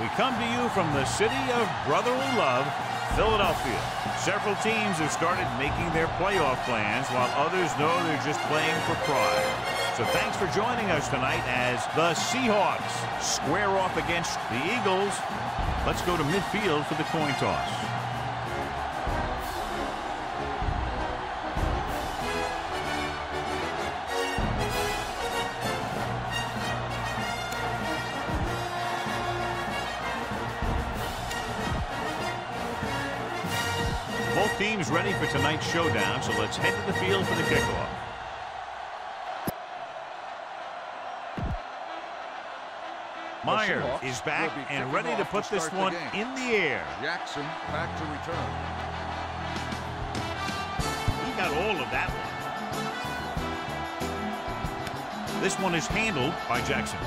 We come to you from the city of brotherly love, Philadelphia. Several teams have started making their playoff plans, while others know they're just playing for pride. So thanks for joining us tonight as the Seahawks square off against the Eagles. Let's go to midfield for the coin toss. Both teams ready for tonight's showdown, so let's head to the field for the kickoff. Myers is back and ready to put this one in the air. Jackson back to return. He got all of that one. This one is handled by Jackson.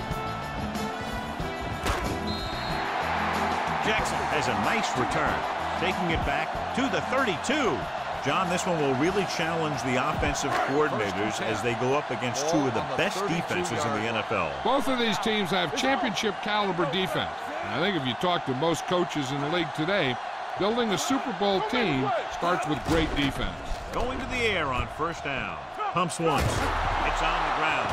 Jackson has a nice return, taking it back to the 32. John, this one will really challenge the offensive coordinators as they go up against two of the best defenses in the NFL. Both of these teams have championship caliber defense. And I think if you talk to most coaches in the league today, building a Super Bowl team starts with great defense. Going to the air on first down. Pumps once. It's on the ground.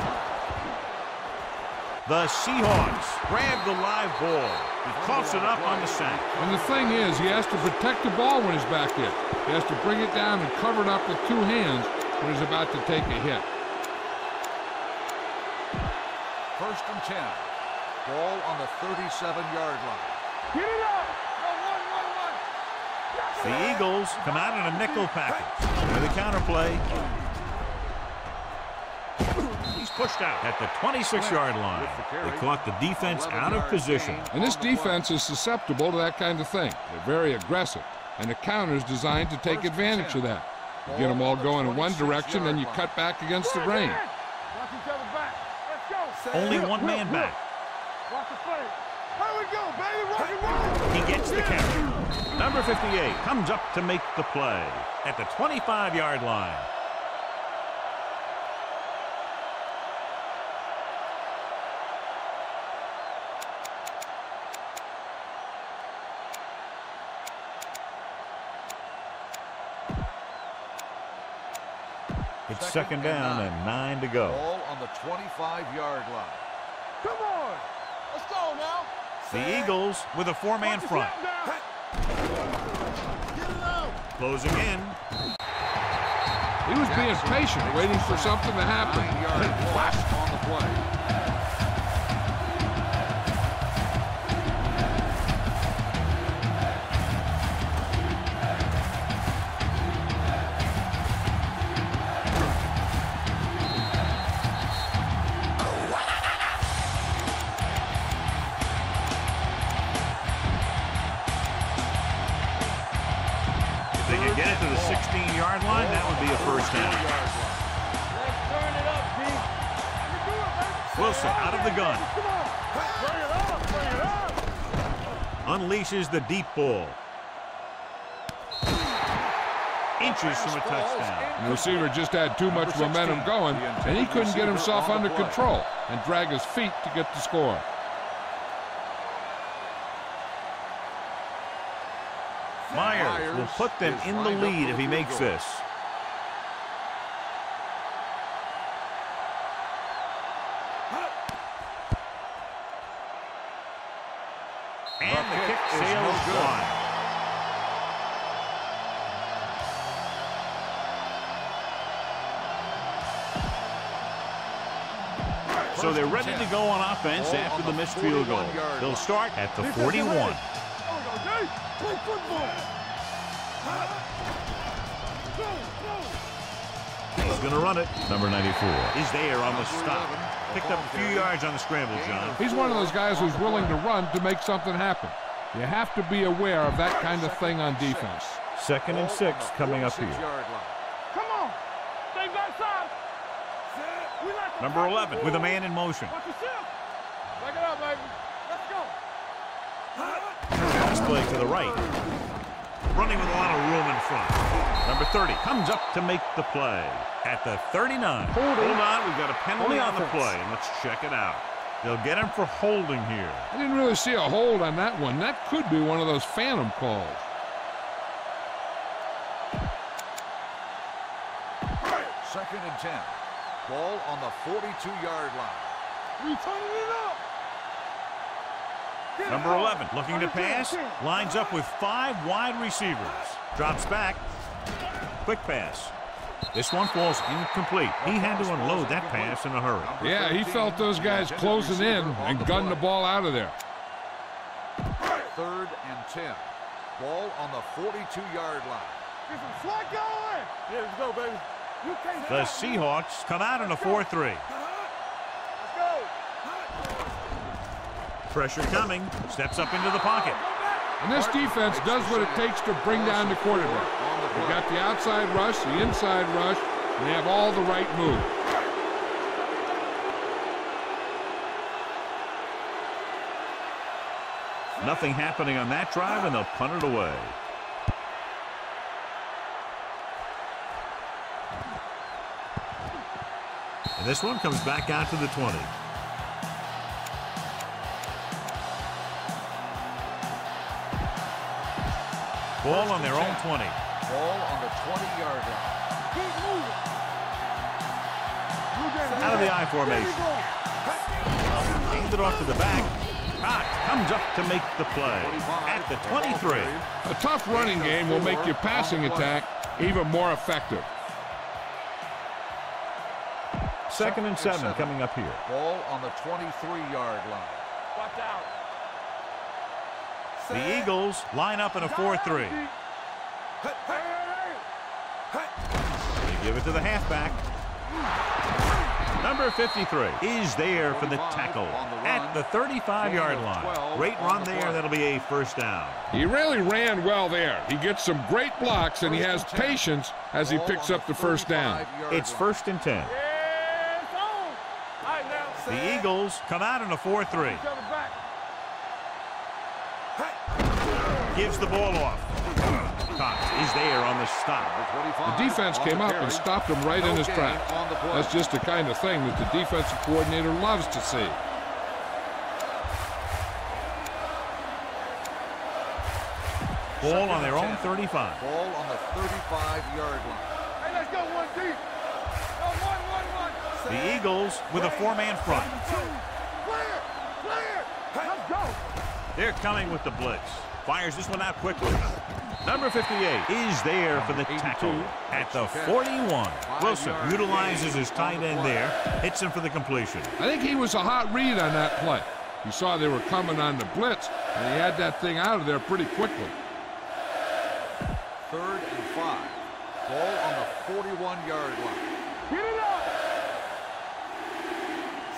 The Seahawks grab the live ball. He coughs it up on the sack. And the thing is, he has to protect the ball when he's back there. He has to bring it down and cover it up with two hands when he's about to take a hit. First and 10. Ball on the 37-yard line. Get it up! The Eagles come out in a nickel package with a counterplay. He's pushed out at the 26-yard line. They caught the defense out of position. And this defense is susceptible to that kind of thing. They're very aggressive, and the counter is designed to take advantage of that. You get them all going in one direction, then you cut back against the grain. Only one man back. He gets the carry. Number 58 comes up to make the play at the 25-yard line. It's second down and 9 to go. Ball on the 25-yard line. Come on! Let's go now! The Eagles with a four-man front. Closing in. He was being patient, waiting for something to happen. On the play. Wilson out of the gun. Unleashes the deep ball. Inches from a touchdown. The receiver just had too much momentum going, and he couldn't get himself under control and drag his feet to get the score. Myers will put them in the lead if he makes this. So they're ready to go on offense after the missed field goal. They'll start at the 41. He's going to run it. Number 94 is there on the stop. Picked up a few yards on the scramble, John. He's one of those guys who's willing to run to make something happen. You have to be aware of that kind of thing on defense. Second and 6 coming up here. Number 11 with a man in motion. Back it up, baby. Let's go. Pass play to the right. Running with a lot of room in front. Number 30 comes up to make the play at the 39. Hold on, we've got a penalty on the play, and let's check it out. They'll get him for holding here. I didn't really see a hold on that one. That could be one of those phantom calls. Second and 10. Ball on the 42-yard line. We're turning it up. Number 11 looking to pass, lines up with 5 wide receivers, drops back, quick pass. This one falls incomplete. He had to unload that pass in a hurry. Yeah, he felt those guys closing in and gunning the ball out of there. Third and 10. Ball on the 42-yard line. Here we go, baby. The Seahawks come out in a 4-3. Pressure coming, steps up into the pocket. And this defense does what it takes to bring down the quarterback. They've got the outside rush, the inside rush, and they have all the right moves. Nothing happening on that drive, and they'll punt it away. And this one comes back out to the 20. Ball on their own 20. Ball on the 20-yard line. Keep moving. Out of the I formation. Aimed it off to the back. Cox comes up to make the play at the 23. A tough running game will make your passing attack even more effective. Second and 7 coming up here. Ball on the 23-yard line. Watch out. The Eagles line up in a 4-3. They give it to the halfback. Number 53 is there for the tackle at the 35-yard line. Great run there. That'll be a first down. He really ran well there. He gets some great blocks, and he has patience as he picks up the first down. It's first and 10. The Eagles come out in a 4-3. Gives the ball off. Cox is there on the stop. The defense came up and stopped him right in his track. That's just the kind of thing that the defensive coordinator loves to see. Ball on their own 35. Ball on the 35-yard line. Hey, let's go one deep. The Eagles with a 4-man front. Let's go. They're coming with the blitz. Fires this one out quickly. Number 58 is there for the tackle at the 41. Wilson utilizes his tight end there. Hits him for the completion. I think he was a hot read on that play. You saw they were coming on the blitz, and he had that thing out of there pretty quickly. Third and 5. Ball on the 41-yard line. Get it up!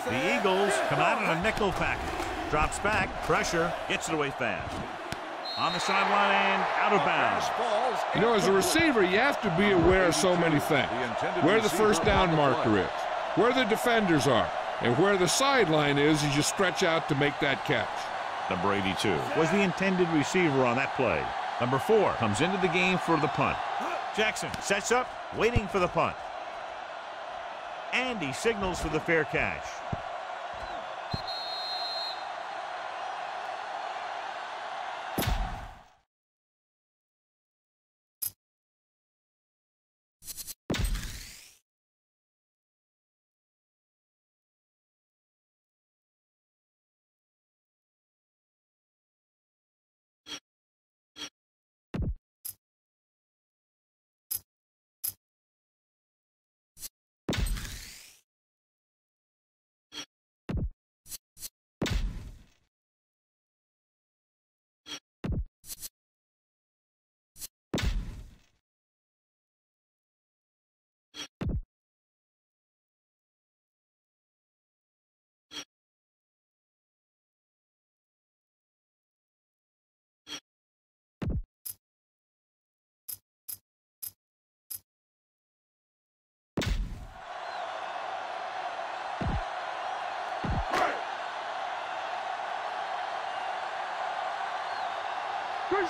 The Eagles come out in a nickel package. Drops back. Pressure. Gets it away fast. On the sideline and out of bounds. You know, as a receiver, you have to be aware of so many things. Where the first down marker is, where the defenders are, and where the sideline is as you stretch out to make that catch. Number 82 was the intended receiver on that play. Number 4 comes into the game for the punt. Jackson sets up, waiting for the punt. And he signals for the fair catch.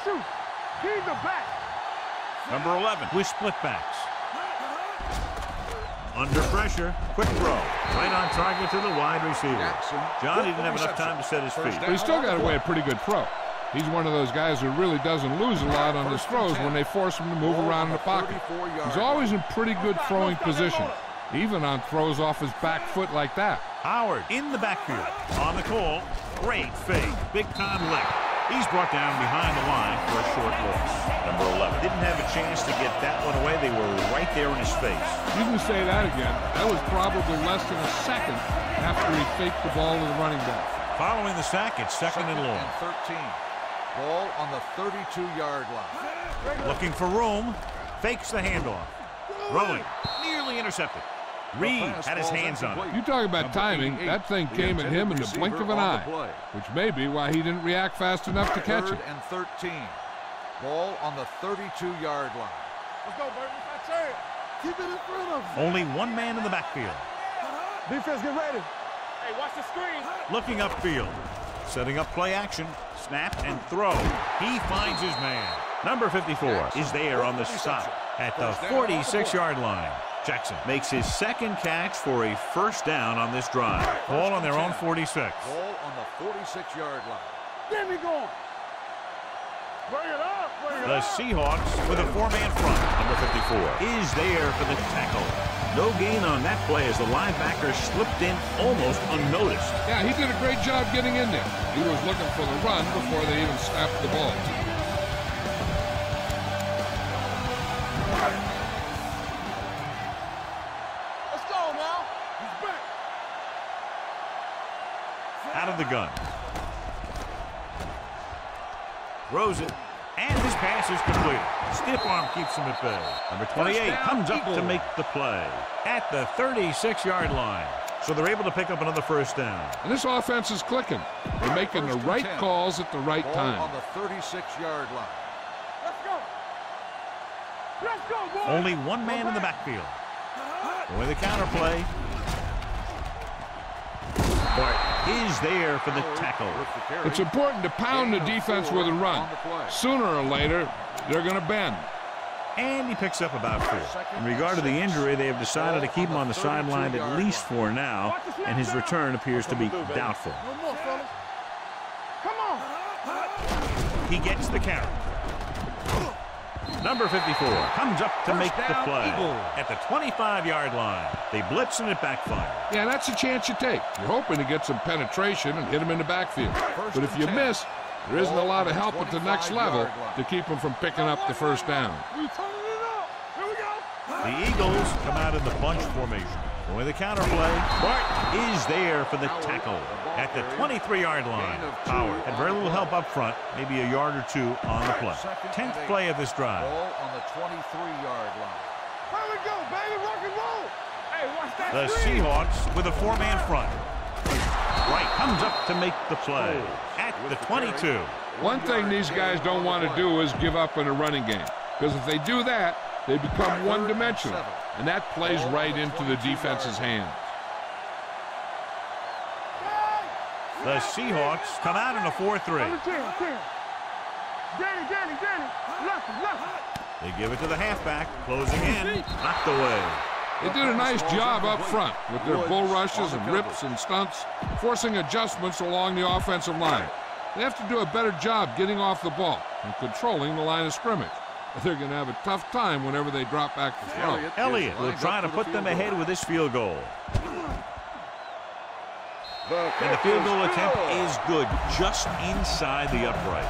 Shoot. He's a back. Number 11 with split backs. Under pressure, quick throw. Right on target to the wide receiver. Johnny didn't have enough time to set his feet. But he still got away a pretty good throw. He's one of those guys who really doesn't lose a lot on his throws when they force him to move around in the pocket. He's always in pretty good throwing position, even on throws off his back foot like that. Howard in the backfield. On the call. Great fake. Big time lick. He's brought down behind the line for a short loss. Number 11 didn't have a chance to get that one away. They were right there in his face. You can say that again. That was probably less than a second after he faked the ball to the running back. Following the sack, it's second and long. 13. Ball on the 32-yard line. Looking for room. Fakes the handoff. Rolling. Nearly intercepted. Reed had his hands on it. You talk about timing. That thing came at him in the blink of an eye, which may be why he didn't react fast enough to catch it. Third and 13. Ball on the 32-yard line. Let's go, Burton. That's it. Keep it in front of him. Only one man in the backfield. Defense, get ready. Hey, watch the screen. Looking upfield. Setting up play action, snap and throw. He finds his man. Number 54 is there on the stop at the 46-yard line. Jackson makes his second catch for a first down on this drive. Ball on their own 46. Ball on the 46-yard line. Get me going. Bring it up. The Seahawks with a four-man front. Number 54 is there for the tackle. No gain on that play as the linebacker slipped in almost unnoticed. Yeah, he did a great job getting in there. He was looking for the run before they even snapped the ball. Let's go now. He's back. Out of the gun. Rosen. And his pass is completed. Stiff arm keeps him at bay. Number 28 comes up to make the play at the 36-yard line. So they're able to pick up another first down. And this offense is clicking. They're making the right calls at the right time. On the 36-yard line. Let's go. Let's go, boys. Only one man in the backfield. With a counter play. Barton is there for the tackle. It's important to pound the defense with a run. Sooner or later, they're going to bend. And he picks up about four. In regard to the injury, they have decided to keep him on the sideline at least for now, and his return appears to be doubtful. Come on. He gets the carry. Number 54 comes up to make the play at the 25-yard line. They blitz and it backfires. Yeah, that's a chance you take. You're hoping to get some penetration and hit him in the backfield. But if you miss, there isn't a lot of help at the next level to keep him from picking up the first down. The Eagles come out in the bunch formation. With a counter play, Barton is there for the tackle at the 23-yard line. Power had very little help up front, maybe a yard or two on the play. 10th play of this drive. Ball on the 23-yard line. Here we go, baby, rock and roll. Hey, watch that. The Seahawks with a four-man front. Right comes up to make the play at the 22. One thing these guys don't want to do is give up in a running game, because if they do that, they become one-dimensional, and that plays right into the defense's hands. The Seahawks come out in a 4-3. They give it to the halfback, closing in, knocked away. They did a nice job up front with their bull rushes and rips and stunts, forcing adjustments along the offensive line. They have to do a better job getting off the ball and controlling the line of scrimmage. They're going to have a tough time whenever they drop back to throw. Elliott will try to put them ahead with this field goal. And the field goal attempt is good, just inside the upright.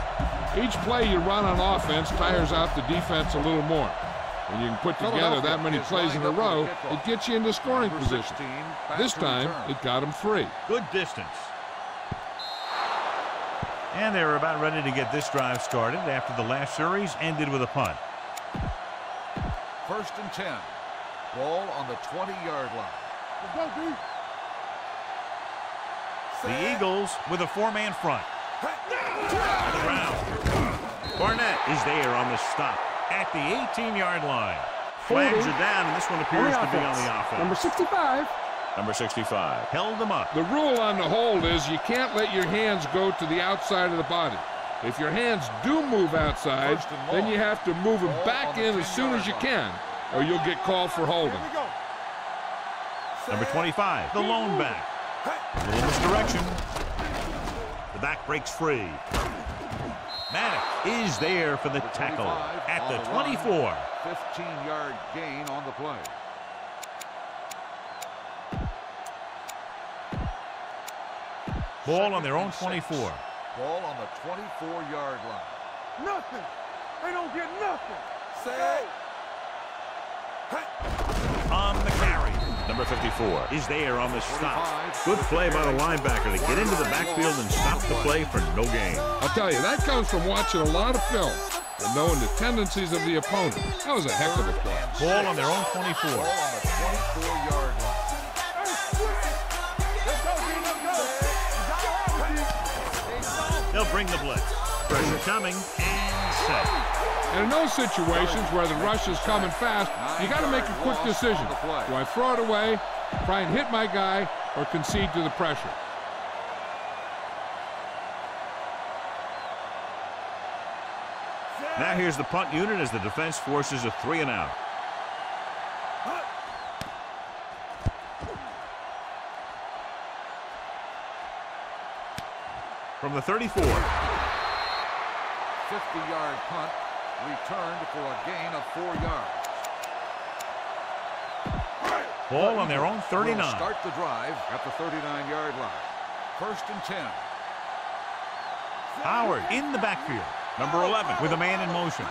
Each play you run on offense tires out the defense a little more. When you can put together that many plays in a row, it gets you into scoring position. This time, it got them three. Good distance. And they were about ready to get this drive started after the last series ended with a punt. First and 10. Ball on the 20-yard line. Go, Big. The Eagles with a four-man front. Barnett is there on the stop at the 18-yard line. Flags are down, and this one appears to be on the offense. Number 65. Number 65 held them up. The rule on the hold is you can't let your hands go to the outside of the body. If your hands do move outside, then you have to move them back in as soon as you can, or you'll get called for holding. Number 25, the lone back. A little misdirection. The back breaks free. Maddox is there for the tackle at the 24. 15-yard gain on the play. Ball on their own 24. Ball on the 24-yard line. Nothing. They don't get nothing. Say. On the carry. Number 54 is there on the stop. Good play by the linebacker to get into the backfield and stop the play for no gain. I'll tell you, that comes from watching a lot of film and knowing the tendencies of the opponent. That was a heck of a play. Ball on their own 24. Ball on the 24-yard line. They'll bring the blitz. Pressure coming and set. And in those situations where the rush is coming fast, you got to make a quick decision. Do I throw it away, try and hit my guy, or concede to the pressure? Now here's the punt unit as the defense forces a 3-and-out. From the 34. 50-yard punt returned for a gain of 4 yards. Ball on their own 39. Will start the drive at the 39-yard line. First and 10. Howard in the backfield. Number 11 with a man in motion.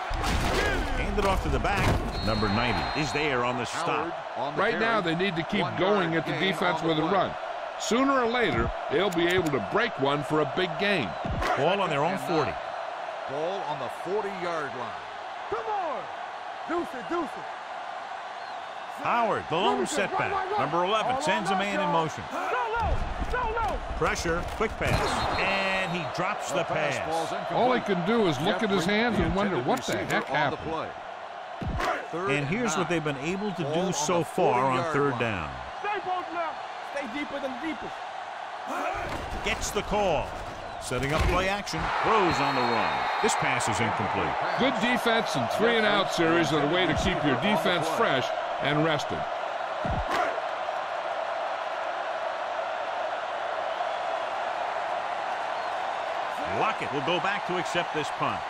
Handed off to the back. Number 90 is there on the stop. Right now they need to keep going at the defense with a run. Sooner or later, they'll be able to break one for a big gain. Ball on their own 40. Ball on the 40-yard line. Come on! Deuce it, deuce it. Howard, the lone setback. Number 11 sends a man in motion. Pressure, quick pass, and he drops the pass. All he can do is look at his hands and wonder what the heck happened. And here's what they've been able to do so far on third down. Deeper than deepest. Gets the call. Setting up play action. Throws on the run. This pass is incomplete. Good defense and 3-and-out series are the way to keep your defense fresh and rested. Lockett will go back to accept this punt.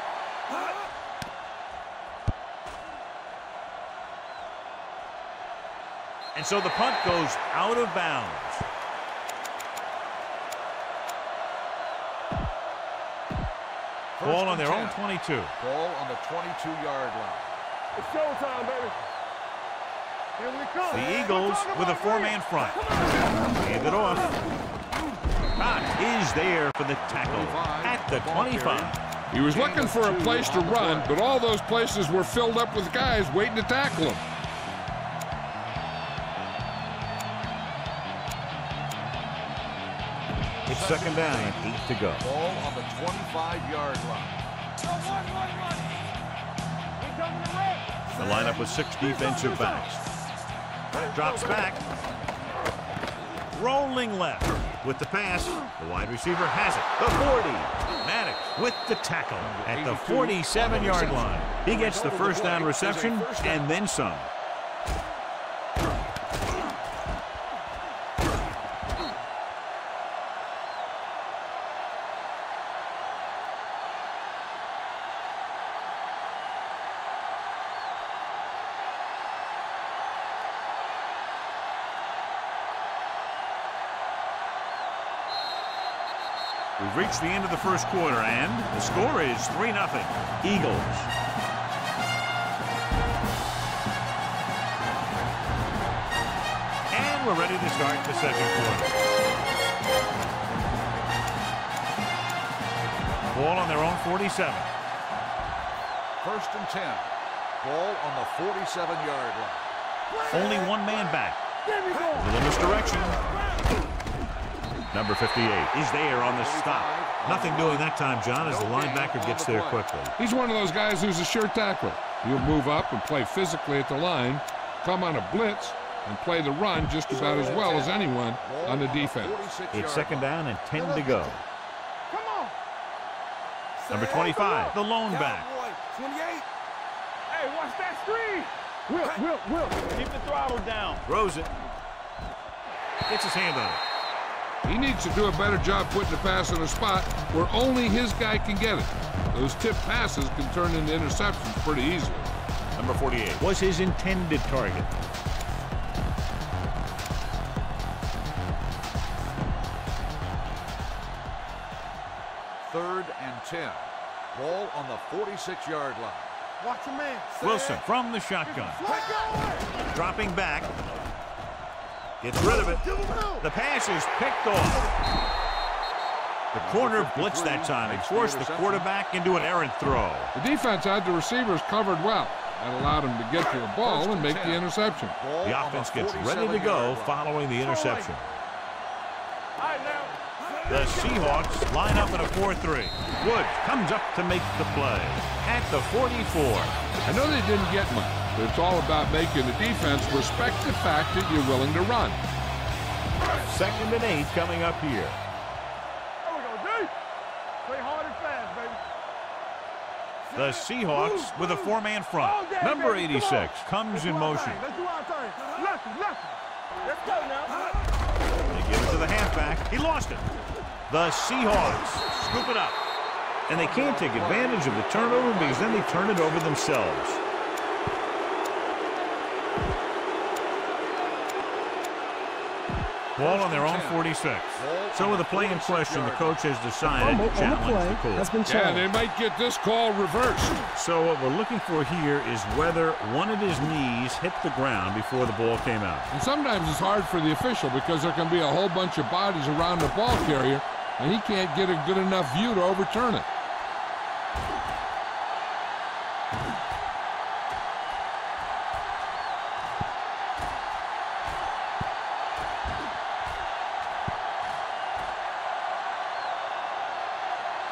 And so the punt goes out of bounds. Ball on their own 22. Ball on the 22-yard line. It's showtime, baby. Here we come. The Eagles with a 4-man front. Hand it off. Cox is there for the tackle at the 25. He was looking for a place to run, but all those places were filled up with guys waiting to tackle him. Second down and 8 to go. Ball on the 25-yard line. The lineup with 6 defensive backs. Drops back. Rolling left with the pass. The wide receiver has it. The 40. Maddox with the tackle at the 47-yard line. He gets the first down reception and then some. We've reached the end of the first quarter, and the score is 3-0, Eagles. And we're ready to start the second quarter. Ball on their own 47. First and 10. Ball on the 47-yard line. Only one man back. A little misdirection. Number 58 is there on the stop. Nothing doing that time, John, as the linebacker gets there quickly. He's one of those guys who's a sure tackler. He'll move up and play physically at the line, come on a blitz, and play the run just about as well as anyone on the defense. It's second down and 10 to go. Come on. Number 25, the lone back. 28. Hey, watch that screen. Keep the throttle down. Rosen. Gets his hand on it. He needs to do a better job putting the pass in a spot where only his guy can get it. Those tip passes can turn into interceptions pretty easily. Number 48. Was his intended target. Third and 10. Ball on the 46-yard line. Watch your man. Wilson from the shotgun. Dropping back. Gets rid of it. The pass is picked off. The corner blitzed that time and forced the quarterback into an errant throw. The defense had the receivers covered well. That allowed him to get to the ball and make the interception. The offense gets ready to go following the interception. The Seahawks line up in a 4-3. Woods comes up to make the play at the 44. I know they didn't get much, but it's all about making the defense respect the fact that you're willing to run. 2nd and 8 coming up here. There we go, dude. Play hard and fast, baby. The Seahawks with a 4-man front. Number 86 comes in motion. Let's do our turn. Let's go now. Give it to the halfback. He lost it. The Seahawks scoop it up. And they can't take advantage of the turnover because then they turn it over themselves. Ball on their own 46. So with the play in question, the coach has decided to challenge the call. That's been challenged. Yeah, they might get this call reversed. So what we're looking for here is whether one of his knees hit the ground before the ball came out. And sometimes it's hard for the official because there can be a whole bunch of bodies around the ball carrier, and he can't get a good enough view to overturn it.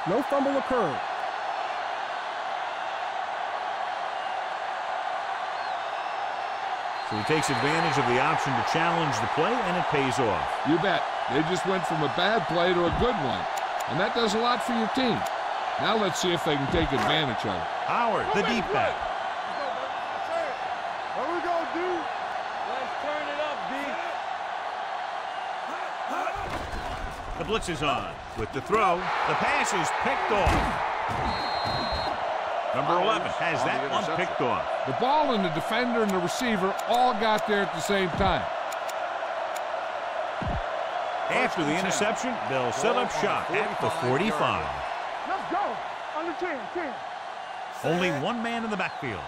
No fumble occurred. So he takes advantage of the option to challenge the play, and it pays off. You bet. They just went from a bad play to a good one. And that does a lot for your team. Now let's see if they can take advantage of it. Howard, the deep back. What are we going to do? Let's turn it up, D. The blitz is on. With the throw, the pass is picked off. Number 11 has that one picked off. The ball and the defender and the receiver all got there at the same time. After the interception, they'll set up shop at the 45. Let's go. Under 10. Only one man in the backfield.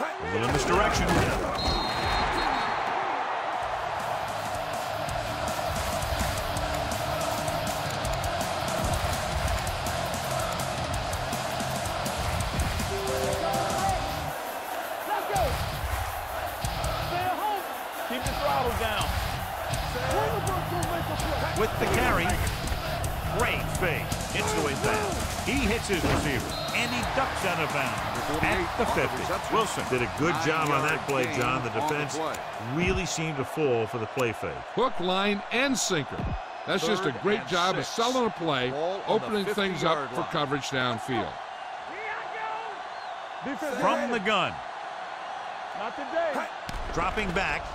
A little misdirection. With the carry, great fake. Hits the way down. He hits his receiver, and he ducks out of bounds at the 50. Wilson did a good job on that play, John. The defense really seemed to fall for the play fake. Hook, line, and sinker. That's just a great job of selling a play, opening things up for coverage downfield. From the gun. Not today. Dropping back.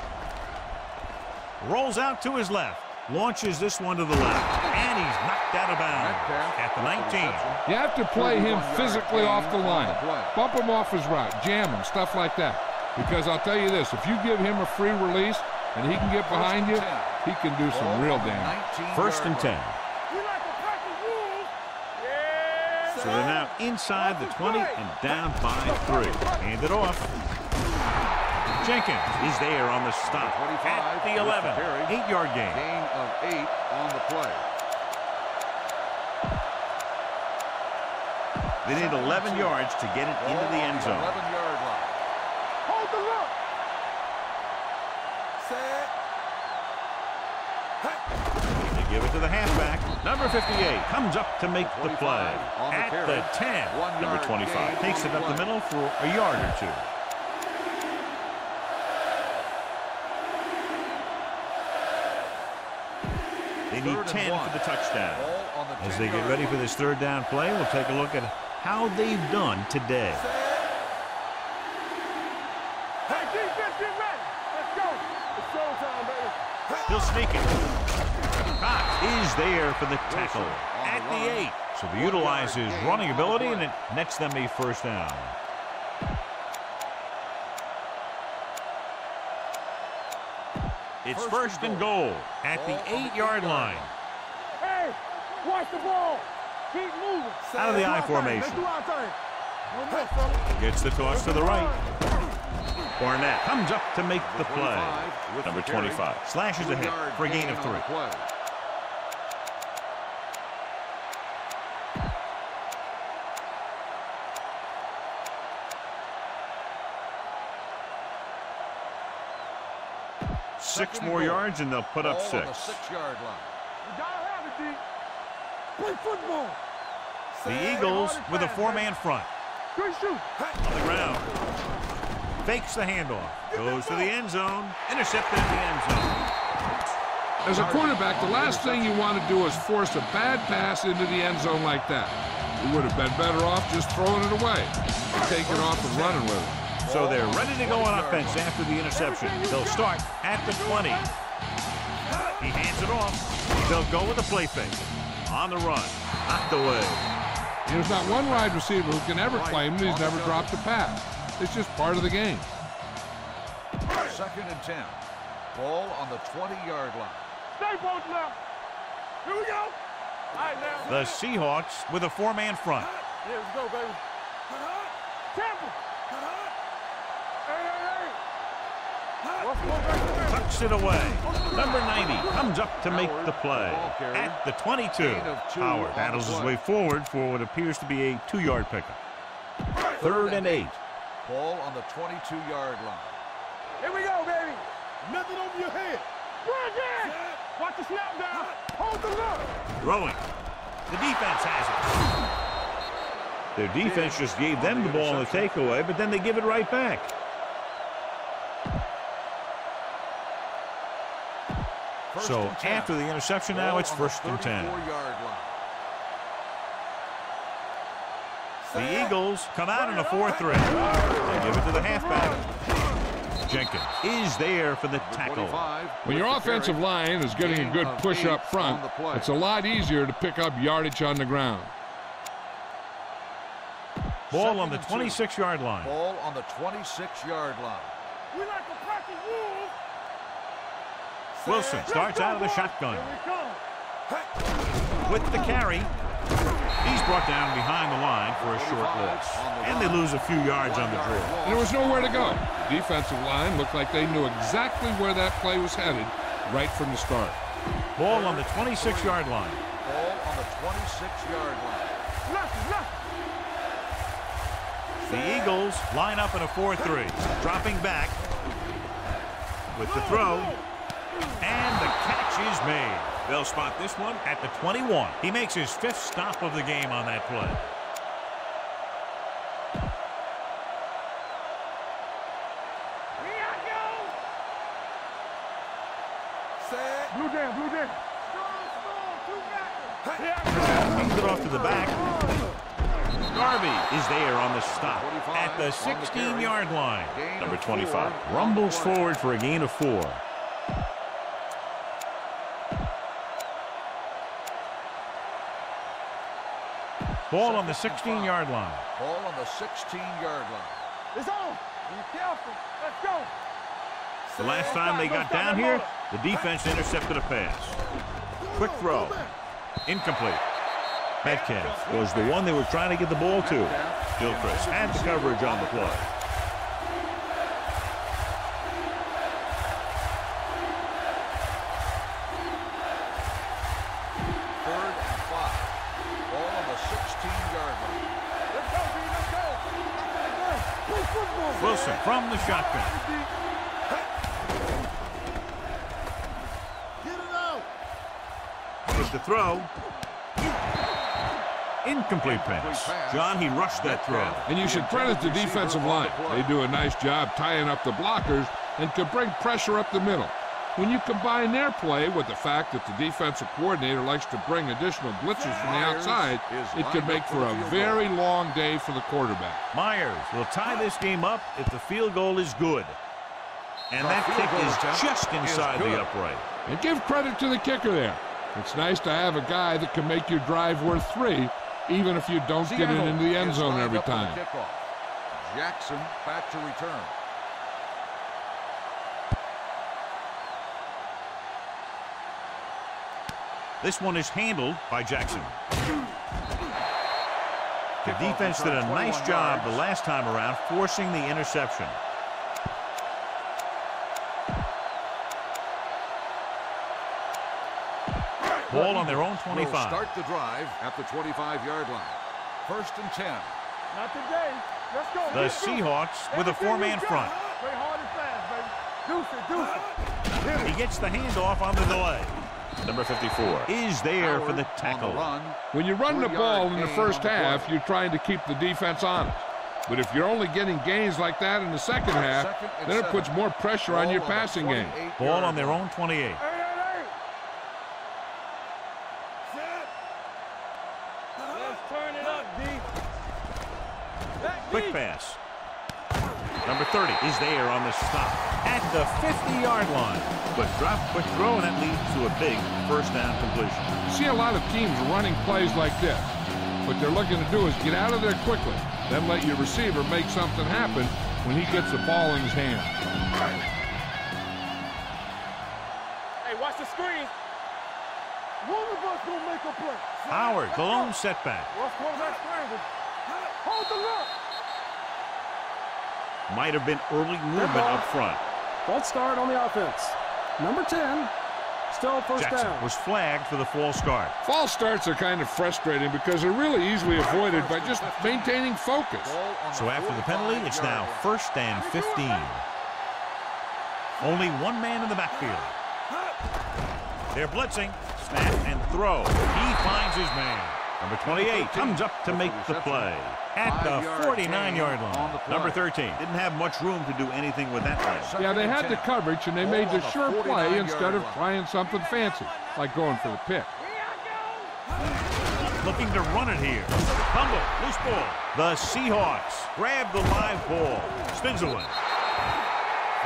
Rolls out to his left. Launches this one to the left, and he's knocked out of bounds at the 19. You have to play him physically off the line. Bump him off his route, jam him, stuff like that. Because I'll tell you this, if you give him a free release and he can get behind you, he can do some real damage. 1st and 10. So they're now inside the 20 and down by 3. Hand it off. Jenkins is there on the stop at the 11. 8-yard gain. Gain of 8 on the play. They need 11 yards to get it into the end zone. 11-yard line. Hold the look. Set. They give it to the halfback. Number 58 comes up to make the play at the 10. Number 25 takes it up the middle for a yard or two. They need 10 for the touchdown. As they get ready for this 3rd down play, we'll take a look at how they've done today. Hey, defense, get ready. Let's go. It's showtime, baby. He'll sneak it. there for the tackle at the 8. So he utilizes running ability, and it nets them a first down. It's first and goal at the 8-yard line. Hey, watch the ball. Keep moving. Out of the I formation. Gets the toss to the right. Barnett comes up to make the play. Number 25 slashes ahead for a gain of 3. Six more yards and they'll put up 6. The Eagles with a 4-man front. On the ground. Fakes the handoff, goes to the end zone, intercepted in the end zone. As a quarterback, the last thing you want to do is force a bad pass into the end zone like that. You would have been better off just throwing it away, taking off and running with it. So they're ready to go on offense after the interception. They'll start at the 20. He hands it off. They'll go with a play fake. On the run, knocked away. There's not one wide receiver who can ever claim that he's never dropped a pass. It's just part of the game. Second and 10. Ball on the 20-yard line. Stay both left. Here we go. Right, now. The Seahawks with a 4-man front. Here we go, baby. Temple. Hey. Tucks it away. Number 90 comes up to make the play at the 22. Howard battles his way forward for what appears to be a 2-yard pickup. Third and 8. Ball on the 22-yard line. Here we go, baby. Nothing over your head. Run again. Yeah. Watch the snap down. Hold the look. Throwing. The defense has it. Their defense just gave them the ball on the takeaway, but then they give it right back. So after the interception, now it's first and 10. The Eagles come out in a 4-3. They give it to the halfback. Jenkins is there for the tackle. When your offensive line is getting a good push up front, it's a lot easier to pick up yardage on the ground. Ball on the 26-yard line. Ball on the 26-yard line. We like to practice rules. Wilson starts out of the shotgun. With the carry. He's brought down behind the line for a short loss, and they lose a few yards on the drill. There was nowhere to go. The defensive line looked like they knew exactly where that play was headed right from the start. Ball on the 26-yard line. Ball on the 26-yard line. The Eagles line up in a 4-3, dropping back with the throw, and the catch is made. They'll spot this one at the 21. He makes his 5th stop of the game on that play. Blue down, blue down. Comes it off to the back. Garvey is there on the stop at the 16-yard line. Number 25 rumbles forward for a gain of 4. Ball on the 16-yard line. Ball on the 16-yard line. It's on. Be careful. Let's go. The last time they got down here, the defense intercepted a pass. Quick throw. Incomplete. Metcalf was the one they were trying to get the ball to. Gilchrist adds coverage on the play. Wilson from the shotgun. Get it out. With the throw. Incomplete pass. John, he rushed that throw. And you should credit the defensive line. They do a nice job tying up the blockers and can bring pressure up the middle. When you combine their play with the fact that the defensive coordinator likes to bring additional blitzes from the outside, it could make for a very long day for the quarterback. Myers will tie this game up if the field goal is good. And that kick is just inside the upright. And give credit to the kicker there. It's nice to have a guy that can make your drive worth three, even if you don't get it into the end zone every time. Jackson back to return. This one is handled by Jackson. The defense did a nice job the last time around forcing the interception. Ball on their own 25. Will start the drive at the 25-yard line. First and 10. Not today. Let's go. The Seahawks with a four-man front. Play hard and fast, baby. Deuce it, deuce it. He gets the handoff on the delay. Number 54 is there for the tackle. When you run the ball in the first half, you're trying to keep the defense honest. But if you're only getting gains like that in the second half, then it puts more pressure on your passing game. Ball on their own 28. Quick pass. Number 30 is there on the stop at the 50-yard line. But dropped quick throw, and that leads to a big first down completion. You see a lot of teams running plays like this. What they're looking to do is get out of there quickly, then let your receiver make something happen when he gets the ball in his hand. Hey, watch the screen. One of us will make a play. Howard, the lone setback. Hold the look. Might have been early movement up front. False start on the offense. Number 10, still first down. Jackson was flagged for the false start. False starts are kind of frustrating because they're really easily avoided by just maintaining focus. So after the penalty, it's now first and 15. Only one man in the backfield. They're blitzing. Snap and throw. He finds his man. Number 28 comes up to make the play at the 49-yard line. Number 13 didn't have much room to do anything with that play. Yeah, they had the coverage, and they made the sure play instead of trying something fancy, like going for the pick. Looking to run it here. Fumble, loose ball. The Seahawks grab the live ball. Spins away.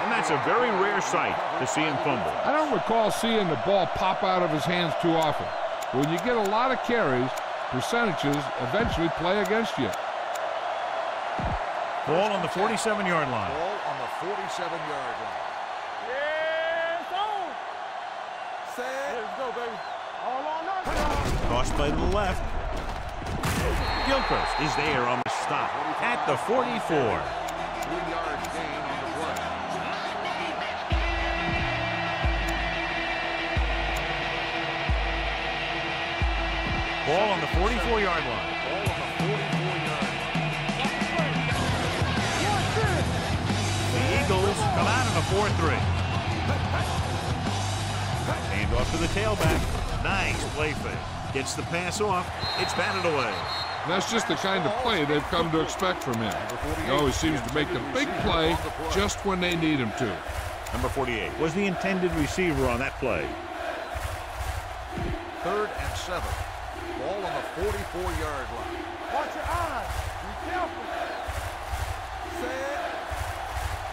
And that's a very rare sight to see him fumble. I don't recall seeing the ball pop out of his hands too often. But when you get a lot of carries, percentages eventually play against you. Ball on the 47-yard line. Ball on the 47-yard line. Yes, on. Set. Let's go, baby. All on us. Cross play to the left. Gilchrist is there on the stop at the 44. 3 yard gain on the play. Ball on the 44-yard line. Ball on the 44-yard line. The Eagles come out in a 4-3. Hand off to the tailback. Nice play fake. Gets the pass off. It's batted away. That's just the kind of play they've come to expect from him. He always seems to make the big play just when they need him to. Number 48 was the intended receiver on that play. Third and 7. Ball on the 44-yard line. Watch your eyes. Be careful. Set.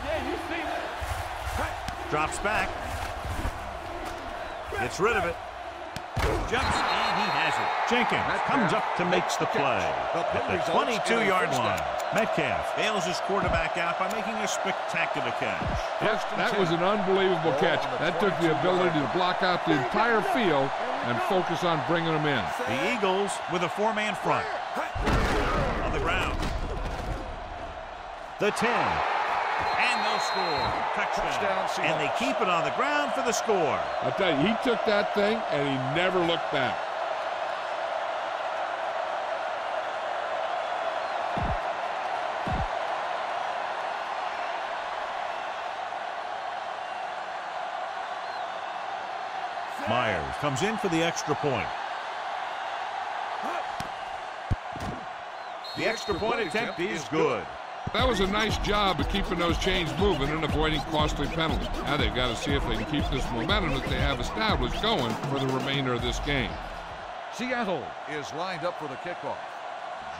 Yeah, you see it. Drops back. Gets rid of it. Jumps, and he has it. Jenkins comes up to make the play at the 22-yard line. Metcalf bails his quarterback out by making a spectacular catch. Yes, that was an unbelievable catch. That took the ability to block out the entire field and focus on bringing them in. The Eagles with a four-man front. On the ground. The 10. And they'll score. Touchdown. And they keep it on the ground for the score. I tell you, he took that thing and he never looked back. Myers comes in for the extra point. The extra point attempt is good. That was a nice job of keeping those chains moving and avoiding costly penalties. Now they've got to see if they can keep this momentum that they have established going for the remainder of this game. Seattle is lined up for the kickoff.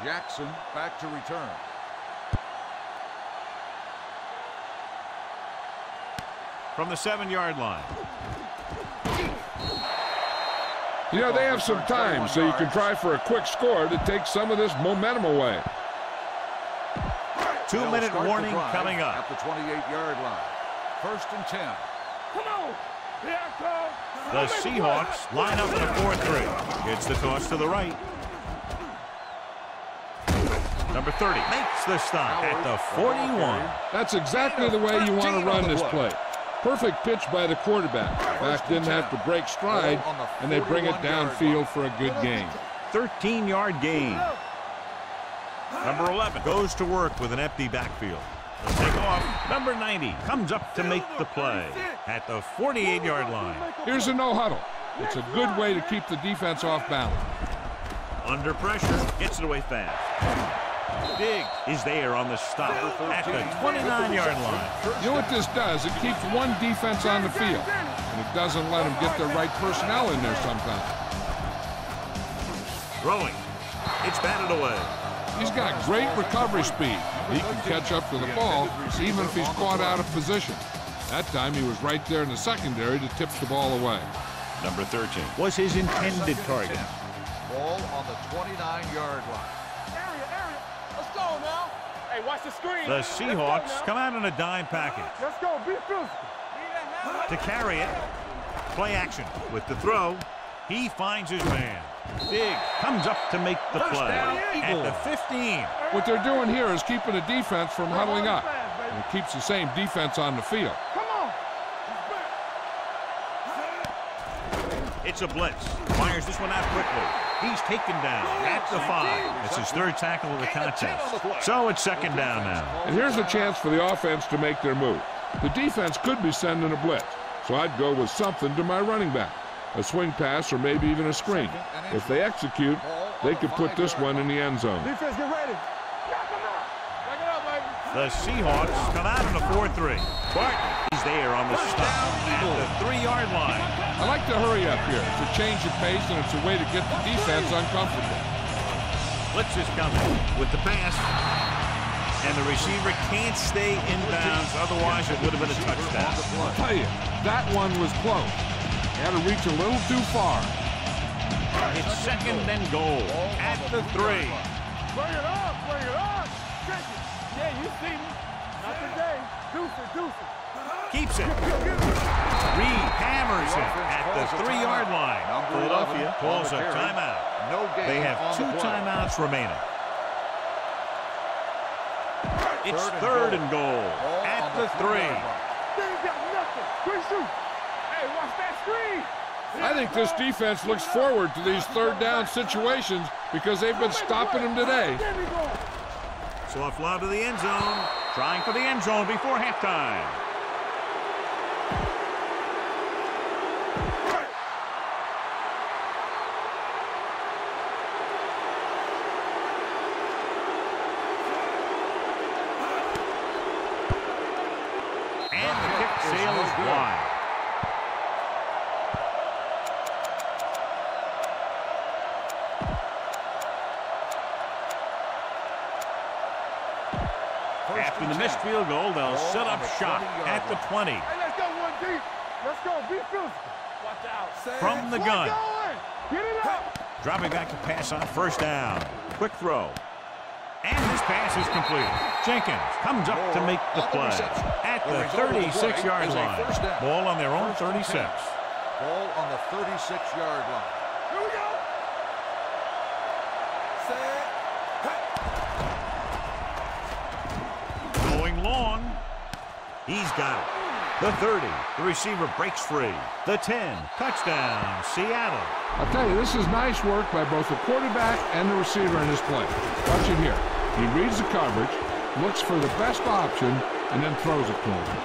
Jackson back to return. From the 7-yard line. You know, they have some time, so you can try for a quick score to take some of this momentum away. 2-minute warning coming up. At the 28-yard line. First and 10. Come on. Here I come. The Seahawks line up in a 4-3. It's the toss to the right. Number 30 makes the stop at the 41. That's exactly the way you want to run this play. Perfect pitch by the quarterback. Back didn't have to break stride, and they bring it downfield for a good gain. 13-yard gain. Number 11 goes to work with an empty backfield. The takeoff. Number 90 comes up to make the play at the 48-yard line. Here's a no huddle. It's a good way to keep the defense off balance. Under pressure, gets it away fast. Big is there on the stop at the 29-yard line. You know what this does? It keeps one defense on the field, and it doesn't let them get the right personnel in there sometimes. Throwing. It's batted away. He's got great recovery speed. He can catch up to the ball, even if he's caught out of position. That time he was right there in the secondary to tip the ball away. Number 13 was his intended target. Ball on the 29-yard line. Hey, watch the screen. The Seahawks come out in a dime package. Let's go. Be physical. To carry it. Play action. With the throw, he finds his man. Big comes up to make the play at the 15. What they're doing here is keeping the defense from huddling up. And it keeps the same defense on the field. Come on. It's a blitz. Myers this one out quickly. He's taken down at the 5. It's his third tackle of the contest. So it's second down now. And here's a chance for the offense to make their move. The defense could be sending a blitz, so I'd go with something to my running back. A swing pass or maybe even a screen. If they execute, they could put this one in the end zone. Defense, get ready. The Seahawks come out in the 4-3. Barton is there on the stop at the 3-yard line. I like to hurry up here. It's a change of pace, and it's a way to get the defense uncomfortable. Blitz is coming with the pass. And the receiver can't stay inbounds. Otherwise, it would have been a touchdown. I'll tell you, that one was close. He had to reach a little too far. It's second and goal at the 3. Bring it up. Bring it up. Yeah, you see me. Not today. Deuces, deuces. Keeps it. Reed hammers it at the 3-yard line. Philadelphia calls a timeout. They have 2 timeouts remaining. It's third and goal at the 3. I think this defense looks forward to these third down situations because they've been stopping them today. Soft lob to the end zone. Trying for the end zone before halftime. After the missed field goal, they'll set up shop at the 20. Hey, let's go one deep. Let's go. Be physical. Watch out. From the gun. Get it up. Dropping back to pass on first down. Quick throw. And this pass is complete. Jenkins comes up to make the play at the 36-yard line. Ball on their own 36. Ball on the 36-yard line. Here we go. Long. He's got it. The 30. The receiver breaks free. The 10. Touchdown, Seattle. I'll tell you, this is nice work by both the quarterback and the receiver in this play. Watch it here. He reads the coverage, looks for the best option, and then throws it to him.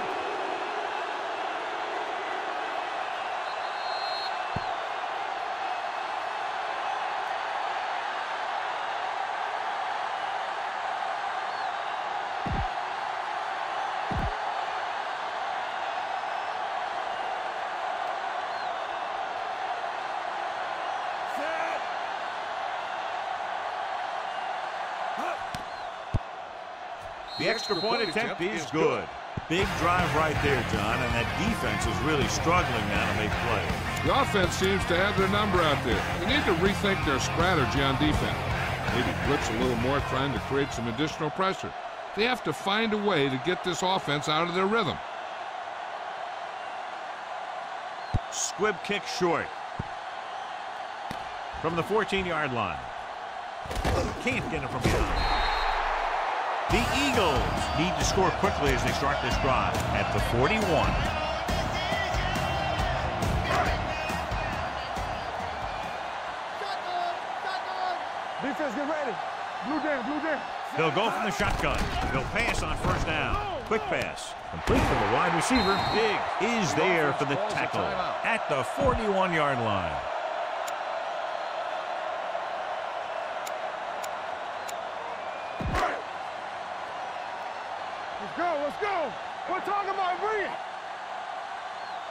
The extra point attempt is good. big drive right there, John, and that defense is really struggling now to make plays. The offense seems to have their number out there. They need to rethink their strategy on defense. Maybe blitz a little more, trying to create some additional pressure. They have to find a way to get this offense out of their rhythm. Squib kick short. From the 14-yard line. Can't get it from behind. The Eagles need to score quickly as they start this drive at the 41. Shotgun. Defense, get ready. Blue down, blue down. They'll go from the shotgun. They'll pass on first down. Quick pass. Complete for the wide receiver. Diggs is there for the tackle at the 41-yard line. Let's go. We're talking about Reed.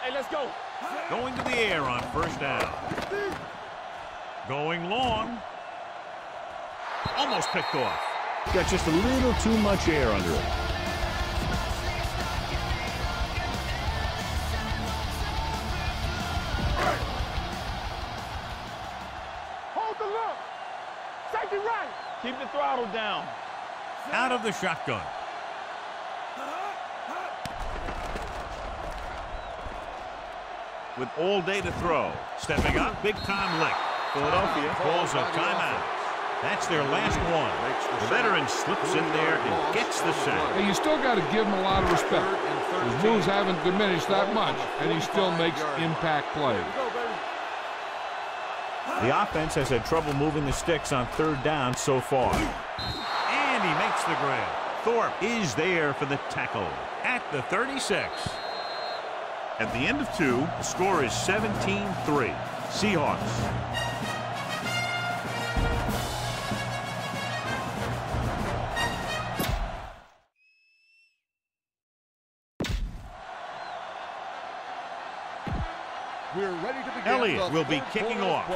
Hey, let's go. Going to the air on first down. Going long. Almost picked off. Got just a little too much air under it. Hold the look. Safety right. Keep the throttle down. Out of the shotgun. With all day to throw. Stepping up, big time lick. Philadelphia calls a timeout. That's their last one. The veteran slips in there and gets the sack. Hey, you still got to give him a lot of respect. His moves haven't diminished that much, and he still makes impact plays. The offense has had trouble moving the sticks on third down so far. And he makes the grab. Thorpe is there for the tackle at the 36. At the end of two, the score is 17-3. Seahawks. We're ready to begin. Elliott will be kicking off.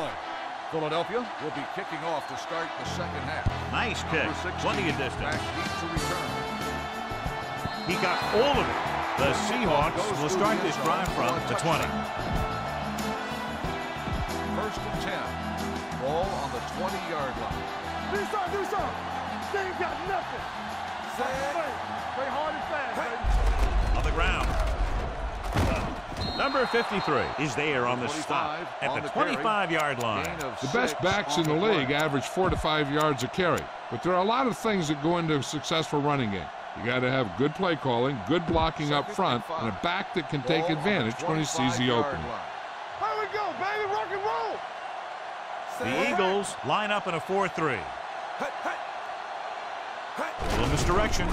Philadelphia will be kicking off to start the second half. Nice pick. 16, plenty of distance. He got all of it. The Seahawks will start this drive from the 20. First and 10. Ball on the 20-yard line. Do something. They ain't got nothing. Play hard and fast. On the ground. Number 53 is there on the stop at the 25-yard line. The best backs in the league average 4 to 5 yards a carry. But there are a lot of things that go into a successful running game. You got to have good play calling, good blocking up front, and a back that can take advantage when he sees the opening. Here we go, baby, rock and roll. The Eagles line up in a 4-3. A little misdirection.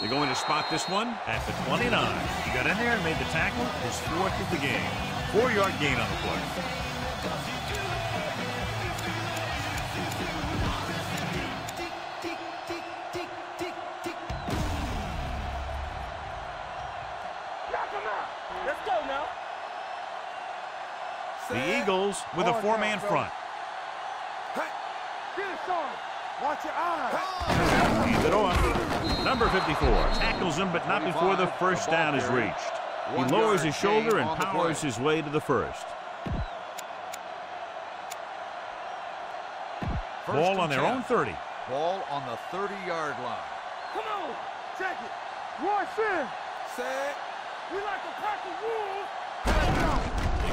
They're going to spot this one at the 29. He got in there and made the tackle. His fourth of the game. 4-yard gain on the play. The Eagles with a four-man front. Watch your eyes. Hands it off. Number 54 tackles him, but not before the first down is reached. He lowers his shoulder and powers his way to the first. Ball on their own 30. Ball on the 30-yard line. Come on, check it. Roy Finn said, "We like to pack the wolves."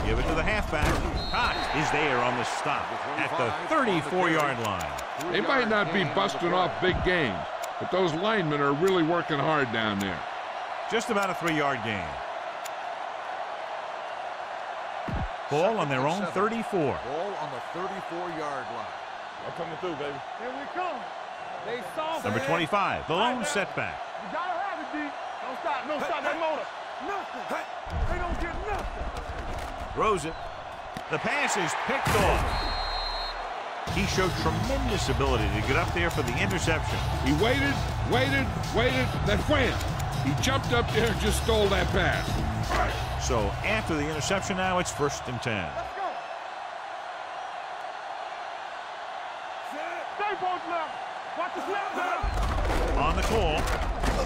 Give it to the halfback. Cox is there on the stop at the 34-yard line. They might not be busting off big gains, but those linemen are really working hard down there. Just about a 3-yard gain. Ball on their own 34. Ball on the 34-yard line. I'm coming through, baby. Here we come. They saw number 25, the lone setback. You gotta have it, D. Don't stop. No stop that motor. Nothing. They don't get nothing. Rosen. The pass is picked off. He showed tremendous ability to get up there for the interception. He waited, then went. He jumped up there and just stole that pass. So after the interception now, it's 1st and 10. Let's go. Stay both left. Watch the snap down. On the call.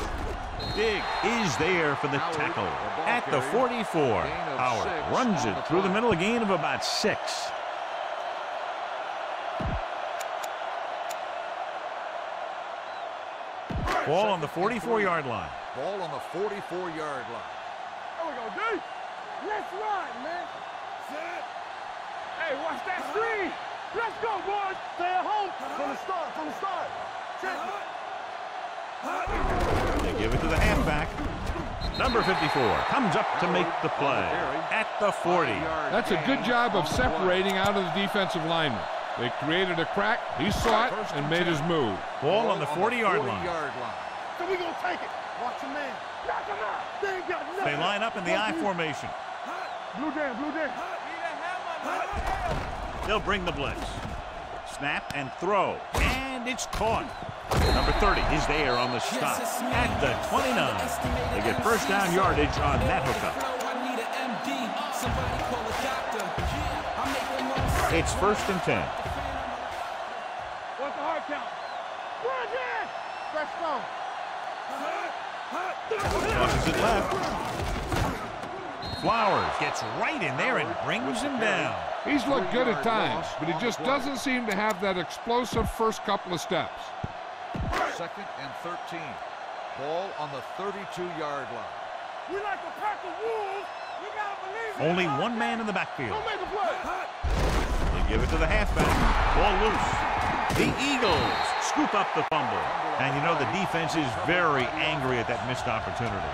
Diggs is there for the tackle at the 44. Howard runs it through the middle, a gain of about 6. Ball on the 44-yard line. Ball on the 44-yard line. There we go, dude. Let's ride, man. Set. Hey, watch that screen. Let's go, boys. Stay at home. From the start, from the start. Check it. They give it to the halfback. Number 54 comes up to make the play at the 40. That's a good job of separating out of the defensive lineman. They created a crack. He saw it and made his move. Ball on the 40-yard line. So we're going to take it. Watch him in. Knock him out. They ain't got nothing. They line up in the I formation. Blue down, blue down. They'll bring the blitz. Snap and throw. And it's caught. Number 30 is there on the stop at the 29. They get first down yardage on that hookup. It's first and 10. What's the hard count? Fresh phone. Crosses it left. Flowers gets right in there and brings him down. He's looked good at times, but he just doesn't seem to have that explosive first couple of steps. Second and 13. Ball on the 32-yard line. We like a pack of wolves. You gotta believe it. Only one man in the backfield. Don't make a play. They give it to the halfback. Ball loose. The Eagles scoop up the fumble. And you know the defense is very angry at that missed opportunity.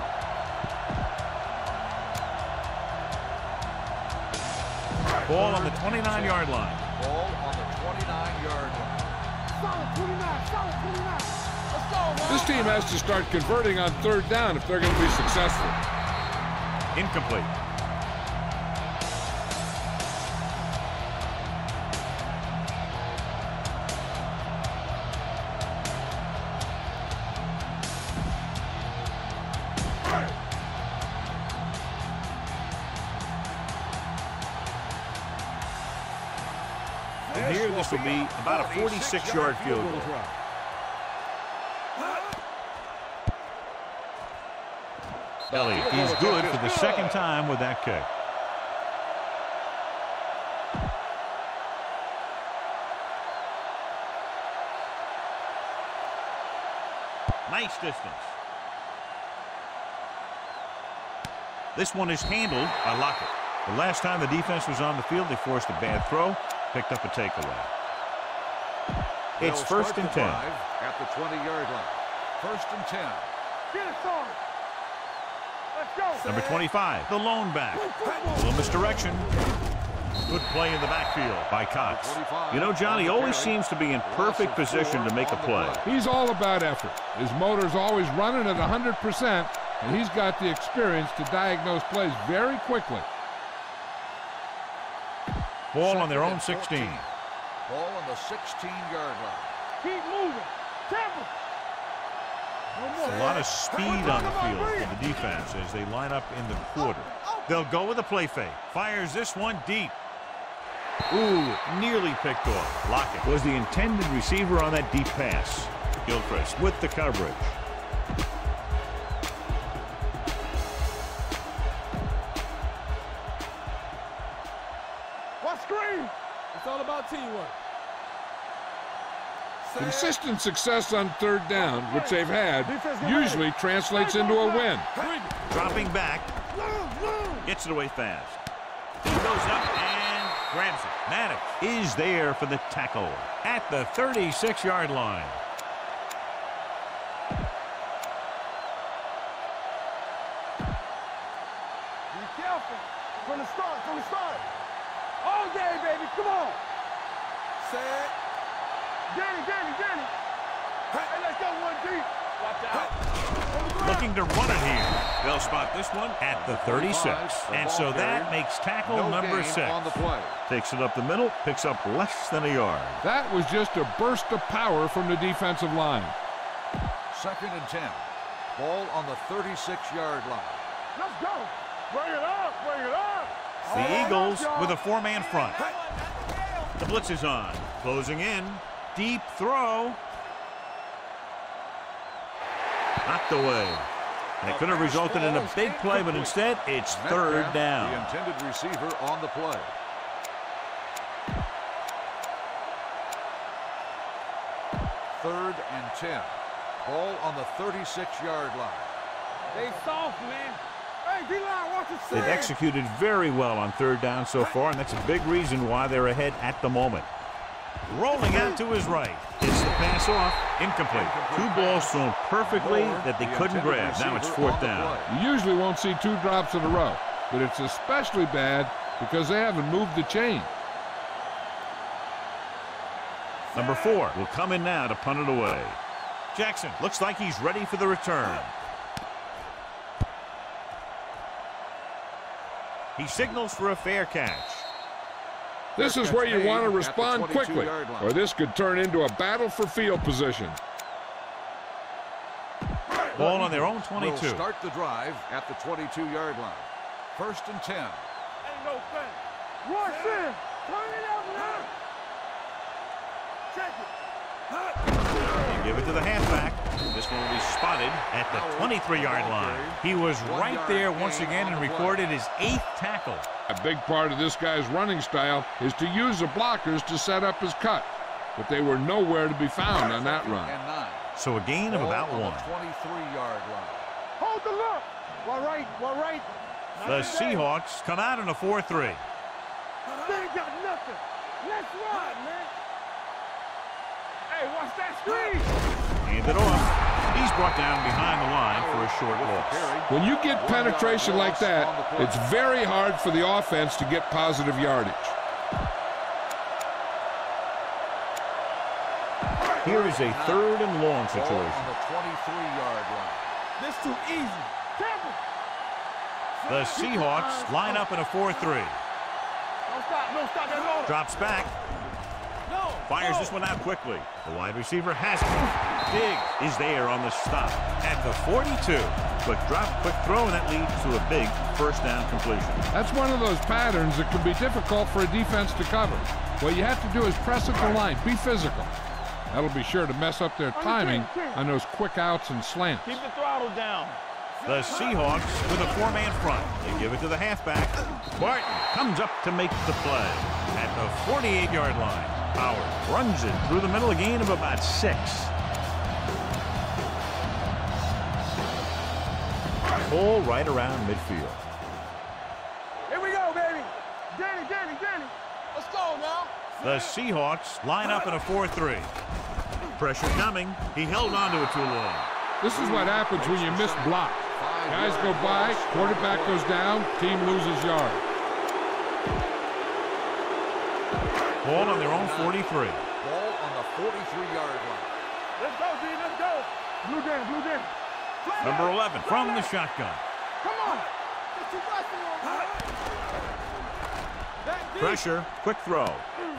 Ball on the 29-yard line. Ball on the 29-yard line. Solid 29, solid 29. This team has to start converting on third down if they're going to be successful. Incomplete. And here this will be about a 46-yard field goal. Elliott, he's good for the second time with that kick. Nice distance. This one is handled by Lockett. The last time the defense was on the field, they forced a bad throw, picked up a takeaway. It's first and 10. At the 20-yard line. First and 10. Get it started. Number 25, the lone back. A little misdirection. Good play in the backfield by Cox. You know, Johnny always seems to be in perfect position to make a play. He's all about effort. His motor's always running at 100%, and he's got the experience to diagnose plays very quickly. Ball on their own 16. Ball on the 16-yard line. Keep moving. Temple. A lot of speed on the field for the defense as they line up in the quarter. They'll go with a play fake. Fires this one deep. Ooh, nearly picked off. Lockett was the intended receiver on that deep pass. Gilchrist with the coverage. What screen? It's all about teamwork. Consistent success on third down, which they've had, usually translates into a win. Dropping back, gets it away fast. He goes up and grabs it. Maddox is there for the tackle at the 36-yard line. Be careful from the start, from the start. All day, baby, come on. Set. Danny. Hey, let's go one deep. Watch out. Looking to run it here. They'll spot this one at the 36. And so that makes tackle number 6. Takes it up the middle, picks up less than a yard. That was just a burst of power from the defensive line. Second and 10. Ball on the 36-yard line. Let's go. Bring it up, bring it up. The Eagles with a 4-man front. The blitz is on. Closing in. Deep throw. Knocked away. And it could have resulted in a big play, but instead it's third down. The intended receiver on the play. Third and 10. Ball on the 36-yard line. They soft, man. They've executed very well on third down so far, and that's a big reason why they're ahead at the moment. Rolling out to his right. It's the pass off. Incomplete. Two balls thrown perfectly that they couldn't grab. Now it's fourth down. You usually won't see two drops in a row, but it's especially bad because they haven't moved the chain. Number 4 will come in now to punt it away. Jackson looks like he's ready for the return. He signals for a fair catch. This is where you want to respond quickly, or this could turn into a battle for field position. Ball on their own 22. We'll start the drive at the 22-yard line. First and 10. Ain't no thing. Rush in. Turn it up now. Check it. Give it to the halfback. This one will be spotted at the 23-yard line. He was right there once again and recorded his 8th tackle. A big part of this guy's running style is to use the blockers to set up his cut, but they were nowhere to be found on that run. So a gain of about 1. 23-yard line. Hold the look. We're right. We're right. The Seahawks come out in a 4-3. They got nothing. Let's run, man. Hey, watch that screen. Hand it off. He's brought down behind the line for a short loss. When you get penetration like that, it's very hard for the offense to get positive yardage. Here is a third and long situation. This too easy. The Seahawks line up in a 4-3. Drops back. Fires this one out quickly. The wide receiver has it. Diggs is there on the stop at the 42, but dropped quick throw, and that leads to a big first down completion. That's one of those patterns that can be difficult for a defense to cover. What you have to do is press at the line, be physical. That'll be sure to mess up their timing on those quick outs and slants. Keep the throttle down. The Seahawks with a 4-man front. They give it to the halfback. Barton comes up to make the play at the 48-yard line. Power runs it through the middle, a gain of about 6. Ball right around midfield. Here we go, baby. Danny. Let's go now. The Seahawks line up in a 4-3. Pressure coming. He held on to it too long. This is what happens when you miss block. Guys go by, quarterback goes down, team loses yard. Ball on their own 43. Ball on the 43-yard line. Let's go, D. Let's go. Blue game. Number 11 from the shotgun. Come on. Pressure, quick throw.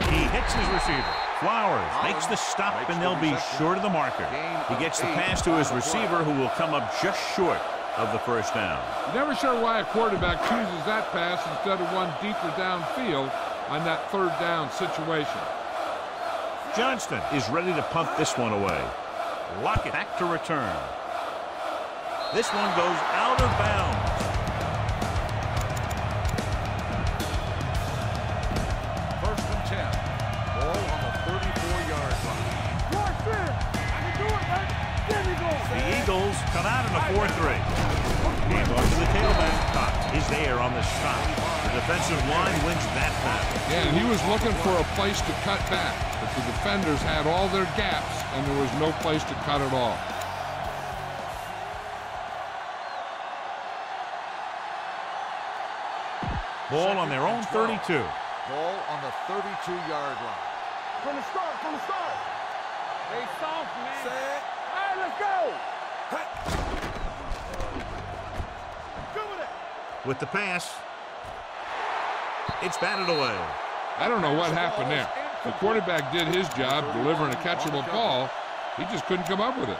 He hits his receiver. Flowers makes the stop, and they'll be short of the marker. He gets the pass to his receiver, who will come up just short of the first down. Never sure why a quarterback chooses that pass instead of one deeper downfield on that third down situation. Johnston is ready to punt this one away. Lockett back to return. This one goes out of bounds. First and 10. Ball on the 34-yard line. The Eagles come out in a 4-3. Hand off to the tailback. Cox is there on the stop. The defensive line wins that battle. Yeah, and he was looking for a place to cut back, but the defenders had all their gaps, and there was no place to cut at all. Ball on their own 32. Ball on the 32-yard line. From the start. They soft, man. Set. All right, let's go. Good with it. With the pass, it's batted away. I don't know what happened there. The quarterback did his job delivering a catchable ball. He just couldn't come up with it.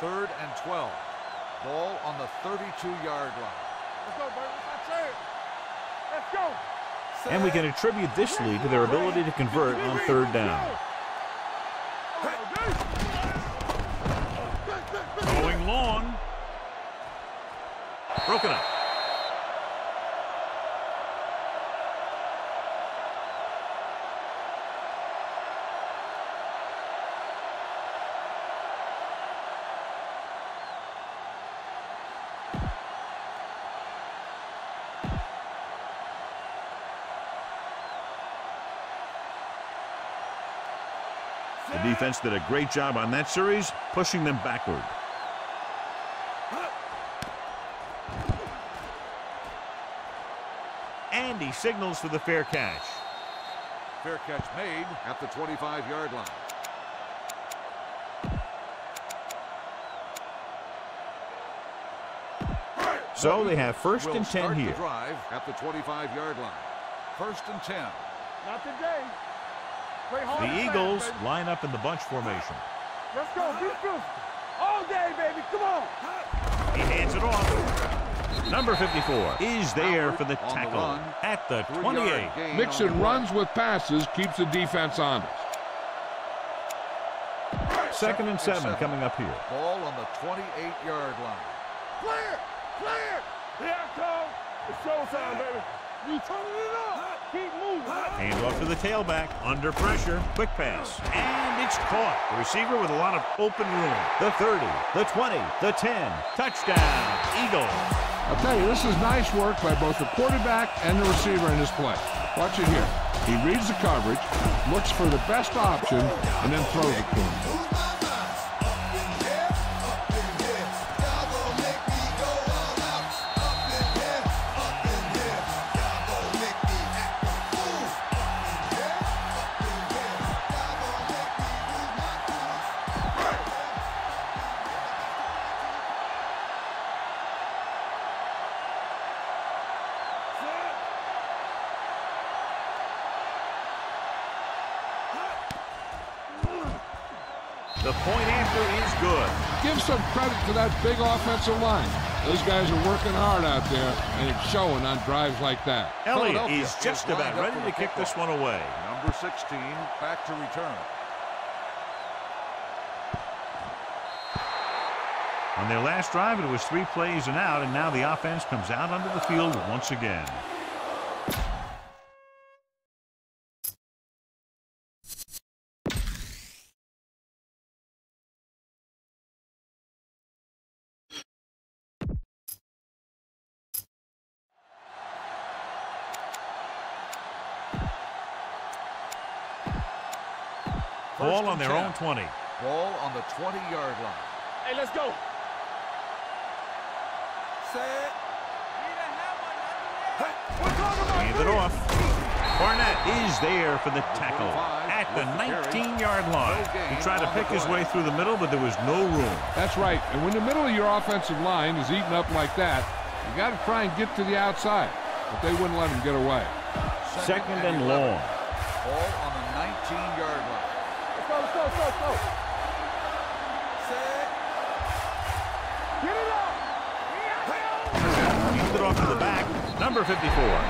Third and 12. Ball on the 32-yard line. Let's go, Burton. Let's go. and we can attribute this lead to their ability to convert on third down. Going long. Broken up. The defense did a great job on that series, pushing them backward. And he signals for the fair catch. Fair catch made at the 25-yard line. So they have first and 10 here. Drive at the 25-yard line. First and 10. Not today. The Eagles line up in the bunch formation. Let's go, all day, baby. Come on. He hands it off. Number 54 is there for the tackle at the 28. Mixon runs with passes, keeps the defense honest. Second and 7 coming up here. Ball on the 28-yard line. Clear, clear. Here I come. It's showtime, baby. You turning it up. Keep moving. Hand off to the tailback. Under pressure. Quick pass. And it's caught. The receiver with a lot of open room. The 30, the 20, the 10. Touchdown, Eagles. I'll tell you, this is nice work by both the quarterback and the receiver in this play. Watch it here. He reads the coverage, looks for the best option, and then throws it to him. The point after is good. Give some credit to that big offensive line. Those guys are working hard out there, and it's showing on drives like that. Elliott is just about ready to kick this one away. Number 16 back to return. On their last drive, it was 3 plays and out, and now the offense comes out onto the field once again. Ball on their own 20. Ball on the 20-yard line. Hey, let's go. Set. Hand it off. Barnett is there for the tackle at the 19-yard line. He tried to pick his way through the middle, but there was no room. That's right. And when the middle of your offensive line is eaten up like that, you got to try and get to the outside. But they wouldn't let him get away. Second and long. Ball on the 19-yard line. Go. Set. Get it up. He put it off to the back. Number 54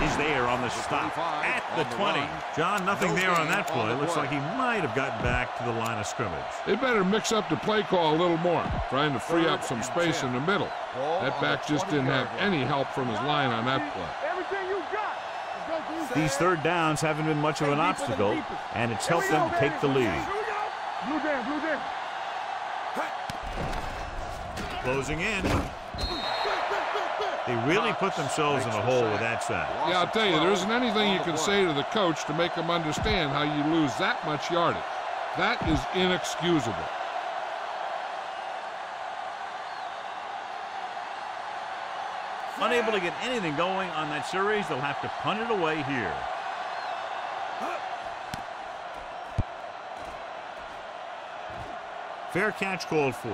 is there on the stop at the 20. John, nothing there on that play. Looks like he might have gotten back to the line of scrimmage. They better mix up the play call a little more, trying to free up some space in the middle. That back just didn't have any help from his line on that play. Everything you got. These third downs haven't been much of an obstacle, and it's helped them to take the lead. Blue down, blue down. Closing in. They really put themselves in a hole with that sack. Yeah, I'll tell you, there isn't anything you can say to the coach to make them understand how you lose that much yardage. That is inexcusable. Unable to get anything going on that series, they'll have to punt it away here. Fair catch called for.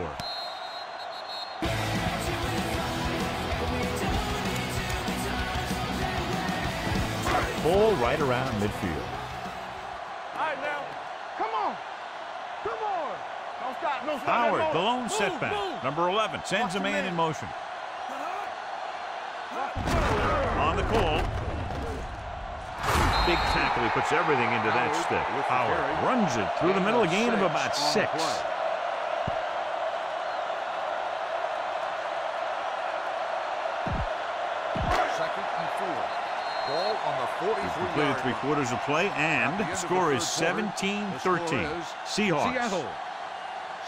Ball right around midfield. All right, now. Come on. Come on. Don't stop. No, Howard, the lone setback. Move. Number 11 sends a man in motion. On the call. big tackle. He puts everything into that stick. Howard runs it through the middle, gain of about 6. Completed 3/4 of play, and the score is 17-13. Seahawks. Seattle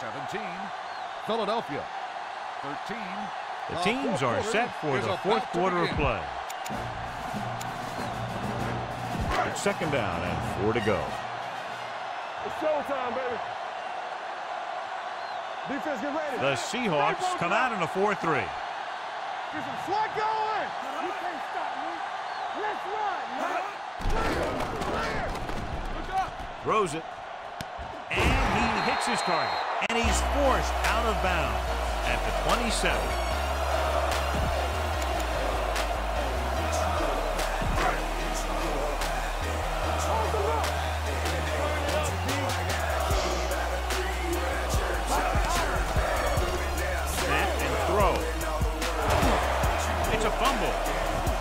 17, Philadelphia 13. The teams are set for the fourth quarter of play. It's 2nd down and 4 to go. It's showtime, baby. Defense, get ready. The Seahawks come out in a 4-3. There's some slack going. You can't stop me. Let's run. Throws it. And he hits his target. And he's forced out of bounds at the 27.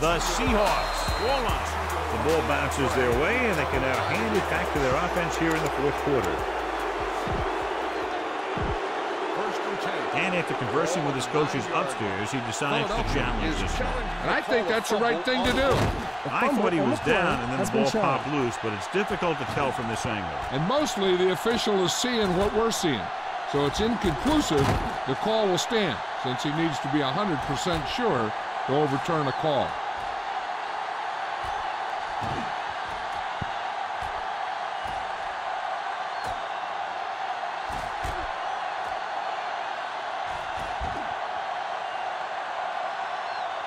The Seahawks goal line. The ball bounces their way, and they can now hand it back to their offense here in the fourth quarter. And after conversing with his coaches upstairs, he decides to challenge this one. And I think that's the right thing to do. I thought he was down, and then the ball popped loose, but it's difficult to tell from this angle. And mostly the official is seeing what we're seeing. So it's inconclusive. The call will stand, since he needs to be 100% sure to overturn a call.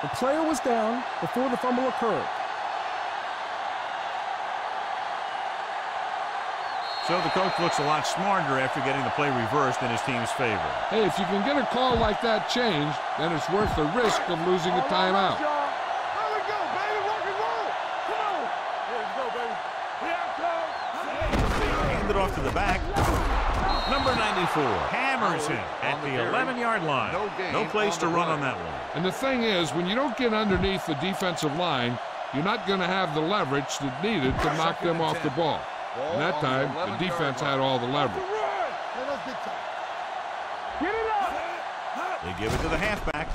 The player was down before the fumble occurred. So the coach looks a lot smarter after getting the play reversed in his team's favor. Hey, if you can get a call like that changed, then it's worth the risk of losing a timeout. There we go, baby. Rock and roll. Come on. Here we go, baby. Hand it off to the back. Number 94 hammers him at the 11-yard line. No place to run on that one. And the thing is, when you don't get underneath the defensive line, you're not going to have the leverage that's needed to knock them off the ball. And that time, the defense had all the leverage. They give it to the halfback.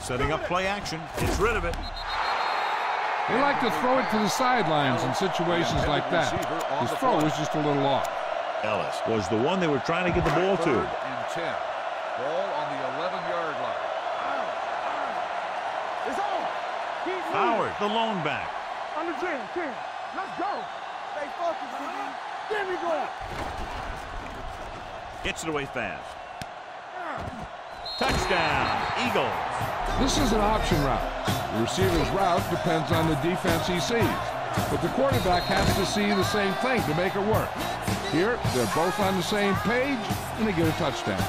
Setting up play action. Gets rid of it. They like to throw it to the sidelines in situations like that. His throw was just a little off. Ellis was the one they were trying to get the ball to. 3rd and 10. Ball on the 11-yard line. It's on. Howard, the lone back. On the gym, King. Let's go. Gets it away fast. Touchdown, Eagles. This is an option route. The receiver's route depends on the defense he sees, but the quarterback has to see the same thing to make it work. Here, they're both on the same page, and they get a touchdown.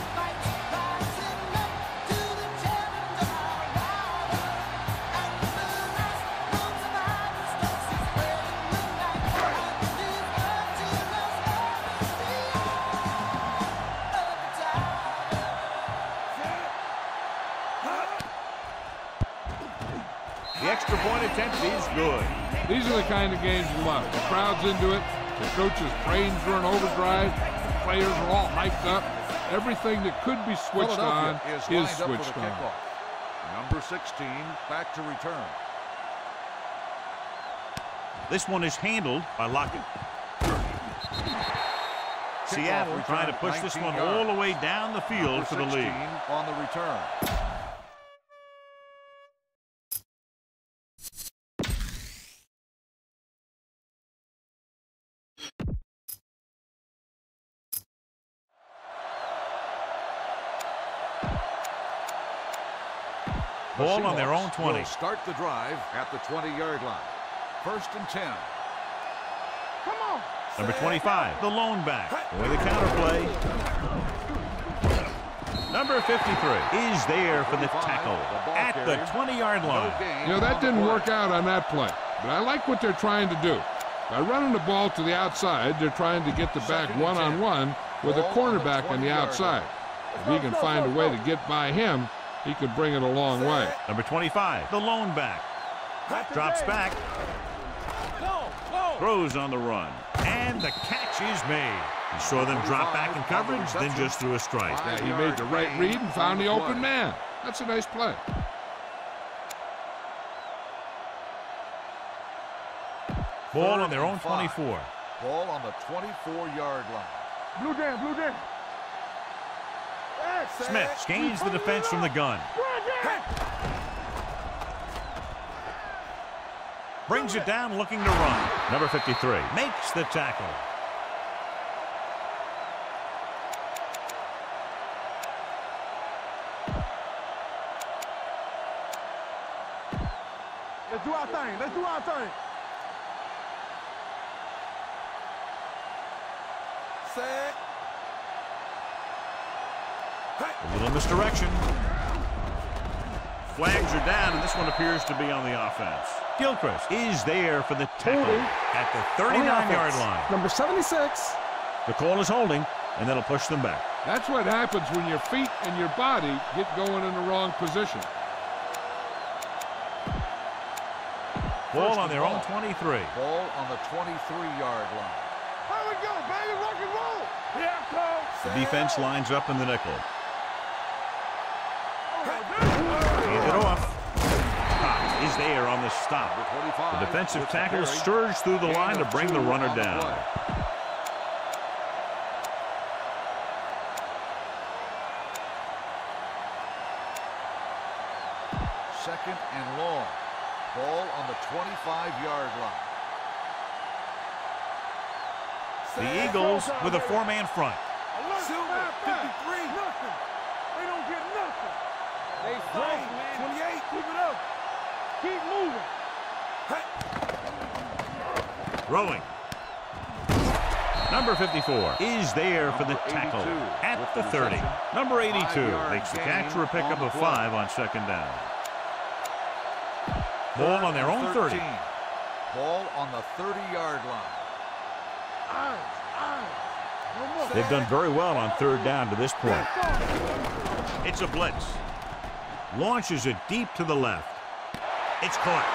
These are the kind of games you love. The crowd's into it. The coach's brains are in overdrive. The players are all hyped up. Everything that could be switched on is switched on. Number 16 back to return. This one is handled by Lockett. Seattle trying to push this one all the way down the field for the lead. On the return. Ball on their own 20. Will start the drive at the 20-yard line. 1st and 10. Come on. Number 25, the lone back. With a counterplay. Number 53 is there for the tackle at the 20-yard line. You know, that didn't work out on that play, but I like what they're trying to do. By running the ball to the outside, they're trying to get the back one-on-one with a cornerback on the outside. If he can find a way to get by him, he could bring it a long way. Number 25, the lone back. Drops back. Throws on the run. And the catch is made. He saw them drop back in coverage, then just threw a strike. He made the right read and found the open man. That's a nice play. Ball on their own 24. Ball on the 24-yard line. Blue jam, blue jam. Smith gains the defense from the gun. Brings it down, looking to run. Number 53 makes the tackle. Let's do our thing. Let's do our thing. Set. A little misdirection. Flags are down, and this one appears to be on the offense. Gilchrist is there for the tackle at the 39-yard line. Number 76. The call is holding, and that'll push them back. That's what happens when your feet and your body get going in the wrong position. Ball on their own 23. Ball on the 23-yard line. Here we go, baby, rock and roll. Yeah, Coach. The defense lines up in the nickel. Hand it off. Cox is there on the stop. The defensive tackle surged through the line to bring the runner down. Second and long. Ball on the 25-yard line. The Eagles with a four-man front. Silver, 53. Nothing. They don't get nothing. They fight, man. 28. Keep it up. Keep moving. Hey. Rowing. Number 54 is there for the tackle at the 30. Number 82 makes the catch for a pickup of 5 on second down. Ball on their own 30. Ball on the 30-yard line. They've done very well on third down to this point. It's a blitz. Launches it deep to the left. It's caught.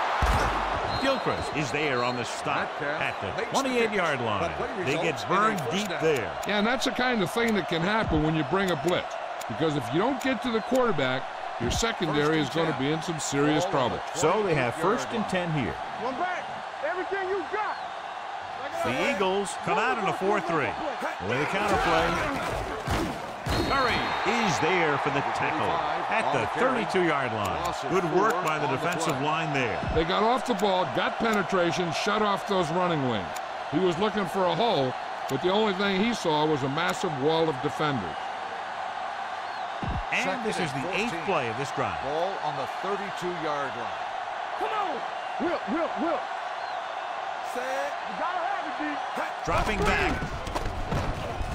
Gilchrist is there on the stop at the 28-yard line. They get burned deep there. Yeah, and that's the kind of thing that can happen when you bring a blitz. Because if you don't get to the quarterback, your secondary is going to be in some serious trouble. So they have first and 10 here. One back. Everything you got. The Eagles come out in a 4-3. With a counterplay. Curry is there for the tackle at the 32-yard line. Good work by the defensive line there. They got off the ball, got penetration, shut off those running wings. He was looking for a hole, but the only thing he saw was a massive wall of defenders. And this is the 8th play of this drive. Ball on the 32-yard line. Come on! Will! Dropping back.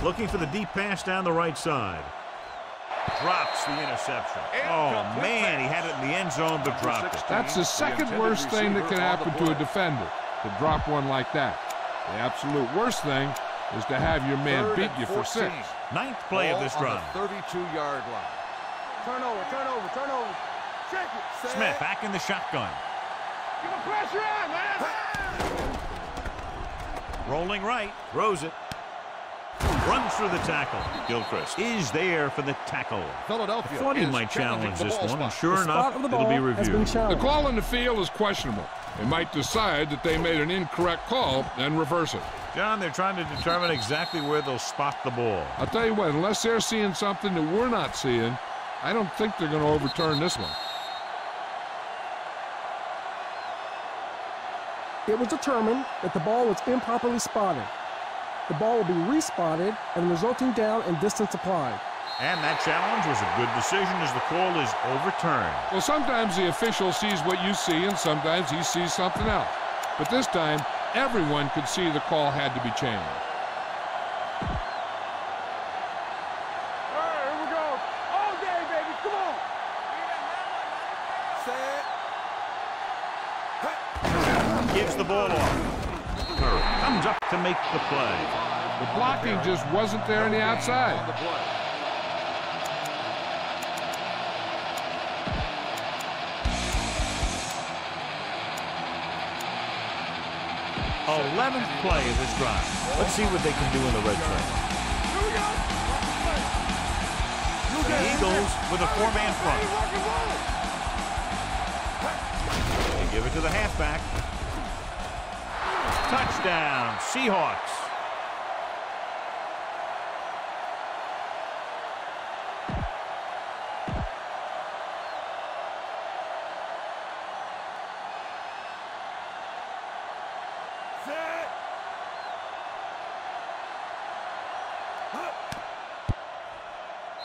Looking for the deep pass down the right side. Drops the interception. Oh, man, he had it in the end zone, but dropped it. That's the second worst thing that can happen to a defender, to drop one like that. The absolute worst thing is to have your man beat you for 6. 9th play of this drive. 32-yard line. Turnover. Check it. Smith back in the shotgun. Give him pressure on, man. Rolling right, throws it, runs through the tackle. Gilchrist is there for the tackle. Philadelphia. I thought he might challenge this one, and sure enough, it'll be reviewed. The call in the field is questionable. They might decide that they made an incorrect call and reverse it. John, they're trying to determine exactly where they'll spot the ball. I'll tell you what, unless they're seeing something that we're not seeing, I don't think they're going to overturn this one. It was determined that the ball was improperly spotted. The ball will be respotted and resulting down and distance applied. And that challenge was a good decision as the call is overturned. Well, sometimes the official sees what you see and sometimes he sees something else. But this time, everyone could see the call had to be changed. To make the play. The blocking just wasn't there on the outside. 11th play of this drive. Let's see what they can do in the red zone. The Eagles with a four-man front. They give it to the halfback. Touchdown, Seahawks.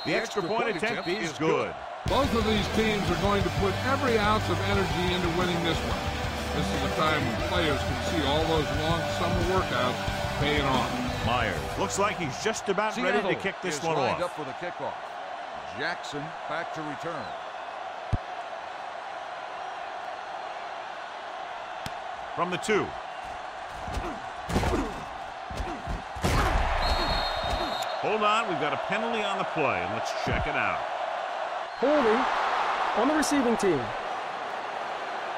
The extra point attempt is good. Both of these teams are going to put every ounce of energy into winning this one. This is a time when players can see all those long summer workouts paying off. Myers looks like he's just about ready to kick this one off. Up for the kickoff. Jackson back to return. From the 2. Hold on, we've got a penalty on the play, and let's check it out. Holding on the receiving team.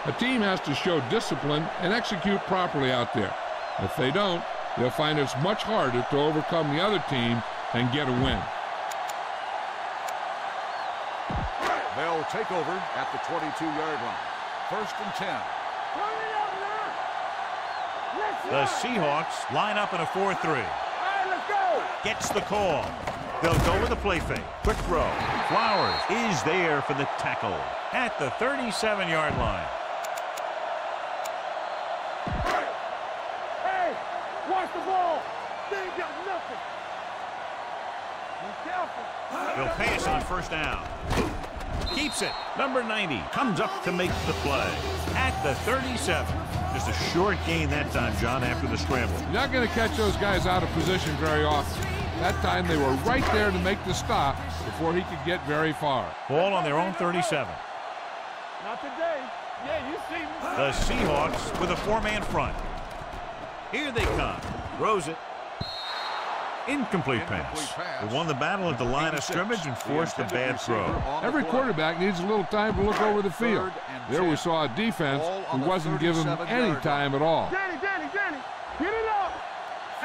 A team has to show discipline and execute properly out there. If they don't, they'll find it's much harder to overcome the other team and get a win. They'll take over at the 22-yard line. First and 10. The Seahawks line up in a 4-3. Gets the call. They'll go with a play fake. Quick throw. Flowers is there for the tackle at the 37-yard line. Hey, watch the ball. They ain't got nothing. Be careful. They'll pay us on first down. Keeps it. Number 90 comes up to make the play at the 37. Just a short gain that time, John, after the scramble. You're not going to catch those guys out of position very often. That time they were right there to make the stop before he could get very far. Ball on their own 37. Not today. Yeah, you see me. The Seahawks with a four-man front. Here they come. Rosen. Incomplete pass. They won the battle at the line of scrimmage and forced a bad throw. Every quarterback needs a little time to look over the field. There we saw a defense who wasn't giving any time at all.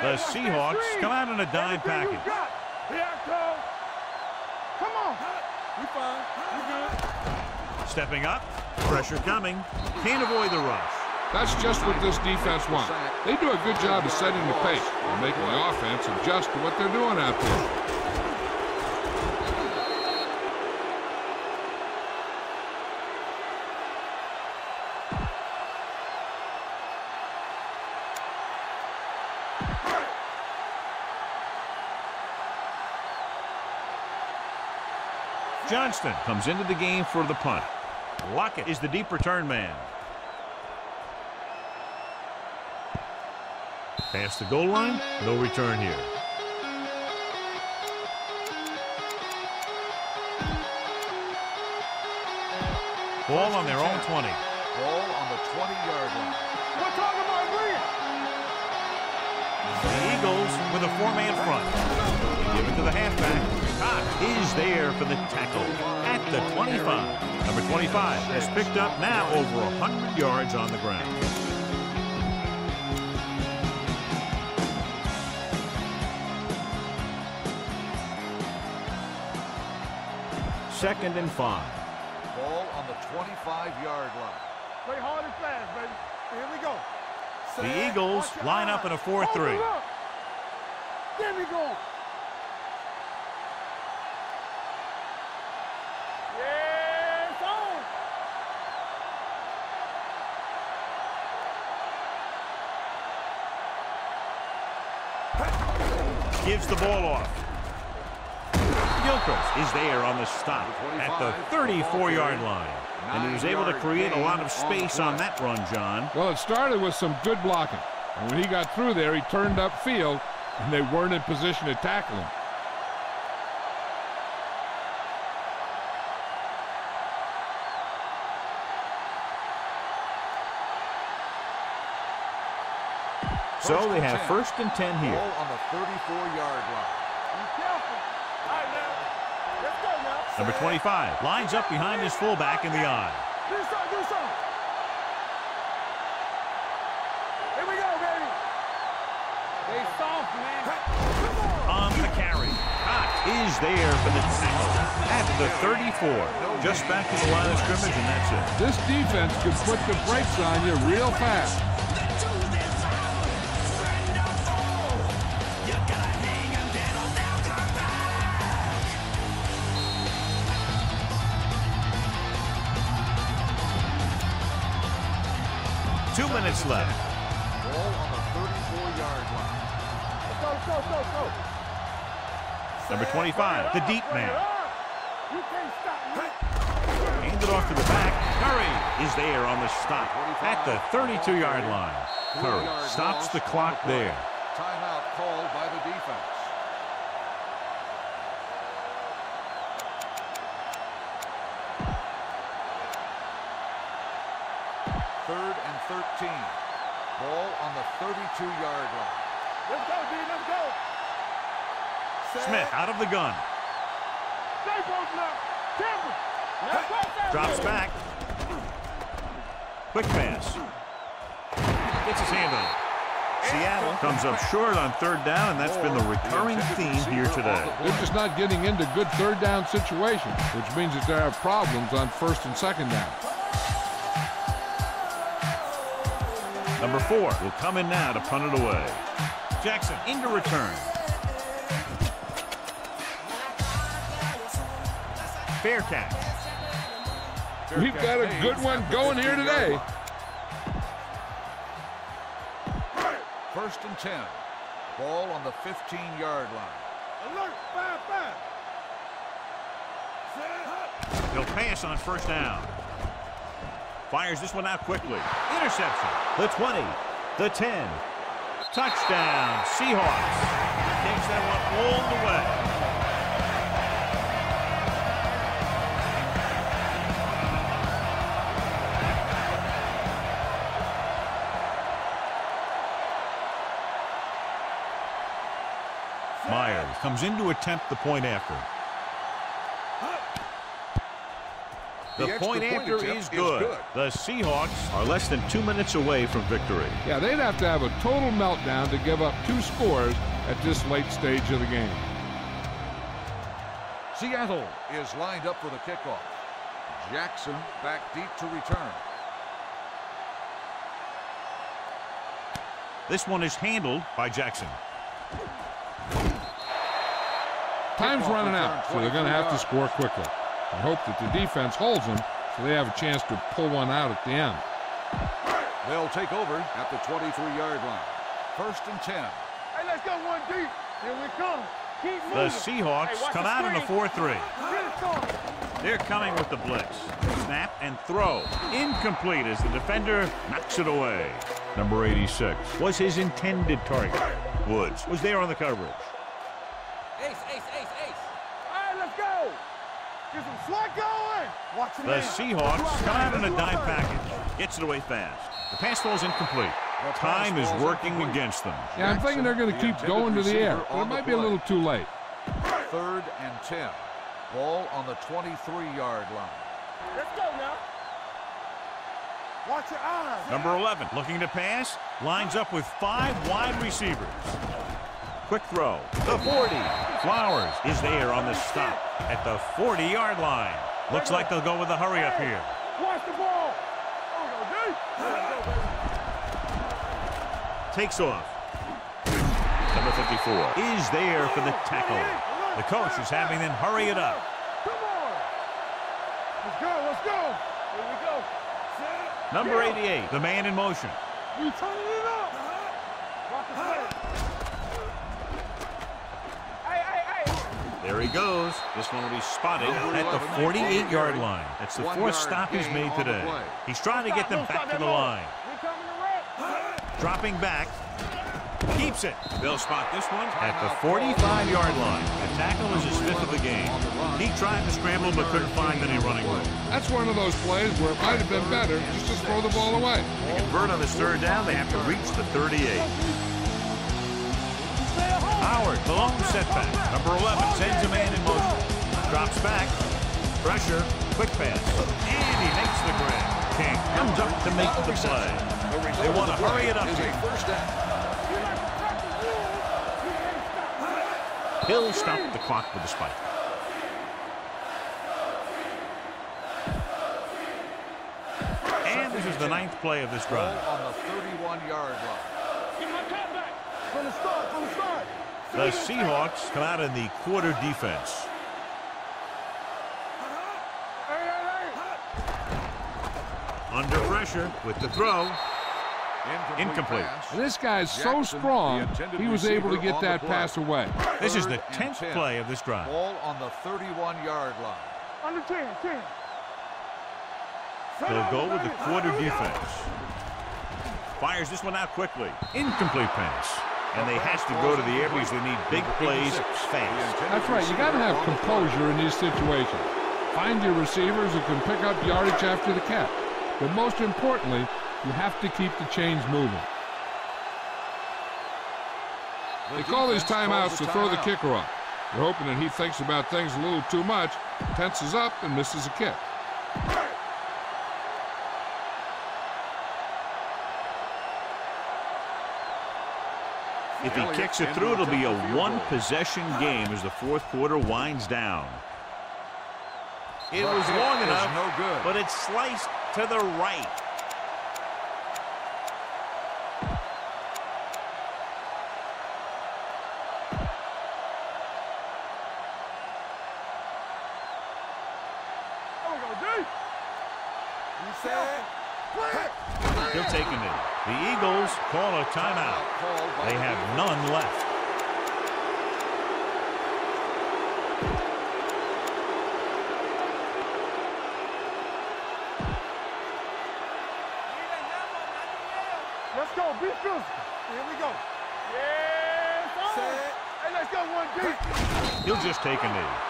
The Seahawks come out in a dime package. Stepping up, pressure coming, can't avoid the rush. That's just what this defense wants. They do a good job of setting the pace and making the offense adjust to what they're doing out there. Johnston comes into the game for the punt. Lockett is the deep return man. Past the goal line, no return here. Ball on their own 20. Ball on the 20-yard line. We're talking about Reed. The Eagles with a four-man front. They give it to the halfback. Cox is there for the tackle at the 25. Number 25 has picked up now over 100 yards on the ground. Second and 5. Ball on the 25-yard line. Play hard and fast, baby. Here we go. The Eagles line up in a 4-3. There we go. Yes, on. Gives the ball off. Gilchrist is there on the stop at the 34-yard line. And he was able to create a lot of space on that run, John. Well, it started with some good blocking. And when he got through there, he turned upfield, and they weren't in position to tackle him. So they have first and 10 here. Ball on the 34-yard line. Number 25 lines up behind his fullback in the eye. Here we go, baby. They soft, man. On the carry. Cox is there for the tackle at the 34. Just back to the line of scrimmage, and that's it. This defense can put the brakes on you real fast. Minutes left. Ball on the 34-yard line. Go. Number 25, the deep man. You can't stop me. Handed off to the back. Curry is there on the stop at the 32-yard line. Curry stops the clock there. Timeout called by the defense. Third and 13. Ball on the 32-yard line. Let's go, D. Let's go. Set. Smith out of the gun. Drops back. Quick pass. Gets his hand on it. Seattle comes up short on third down, and that's been the recurring theme here today. They're just not getting into good third down situations, which means that there are problems on first and second down. Number 4 will come in now to punt it away. Jackson into return. Fair catch. We've got a good one going here today. First and 10. Ball on the 15-yard line. Alert! 5-5. He'll pass on first down. Fires this one out quickly. Interception. The 20. The 10. Touchdown. Seahawks. Takes that one all the way. Myers comes in to attempt the point after. The point after is good. The Seahawks are less than 2 minutes away from victory. Yeah, they'd have to have a total meltdown to give up 2 scores at this late stage of the game. Seattle is lined up for the kickoff. Jackson back deep to return. This one is handled by Jackson. Time's running out, so they're going to have to score quickly. I hope that the defense holds them so they have a chance to pull one out at the end. They'll take over at the 23-yard line. First and 10. Hey, let's go one deep. Here we come. Keep moving. The Seahawks come out in the 4-3. They're coming with the blitz. Snap and throw. Incomplete as the defender knocks it away. Number 86 was his intended target. Woods was there on the coverage. The Seahawks come out in a dive package. Gets it away fast. The pass falls incomplete. Time is working against them. Yeah, I'm thinking they're going to keep going to the air. It might be a little too late. Third and 10. Ball on the 23-yard line. Let's go now. Watch your eyes. Number 11 looking to pass. Lines up with 5 wide receivers. Quick throw. The 40. Flowers is there on the stop at the 40-yard line. Looks like they'll go with a hurry up here. Watch the ball. Takes off. Number 54 is there for the tackle. The coach is having them hurry it up. Come on. Let's go. Let's go. Here we go. Number 88, the man in motion. We turn it up. There he goes. This one will be spotted at the 48-yard line. That's the 4th stop he's made today. He's trying to get them back to the line. Dropping back. Keeps it. They'll spot this one at the 45-yard line. The tackle is his 5th of the game. He tried to scramble but couldn't find any running room. That's one of those plays where it might have been better just to throw the ball away. They convert on this third down. They have to reach the 38. Howard, the long setback. Number 11 sends a man in motion. Drops back. Pressure. Quick pass. And he makes the grab. King comes up to make the play. They want to hurry it up. Hill stopped the clock with a spike. And this is the 9th play of this drive. On the 31-yard line. Get my cap back. From the start, from the start. The Seahawks come out in the quarter defense. Under pressure with the throw. Incomplete. And this guy's so strong, he was able to get that pass away. This is the 10th play of this drive. Ball on the 31-yard line. Under 10. They'll go with the quarter defense. Fires this one out quickly. Incomplete pass. And they have to go to the air because they need big plays fast. That's right. You got to have composure in these situations. Find your receivers who can pick up yardage after the catch. But most importantly, you have to keep the chains moving. They call these timeouts to throw the kicker up. They're hoping that he thinks about things a little too much, tenses up, and misses a kick. If he kicks it through, it'll be a one-possession game as the fourth quarter winds down. It was long enough, but it's sliced to the right. He'll take him in. The Eagles call a timeout. They have none left. Let's go, be physical. Here we go. Yes, set. Hey, let's go, one deep. He'll just take a knee.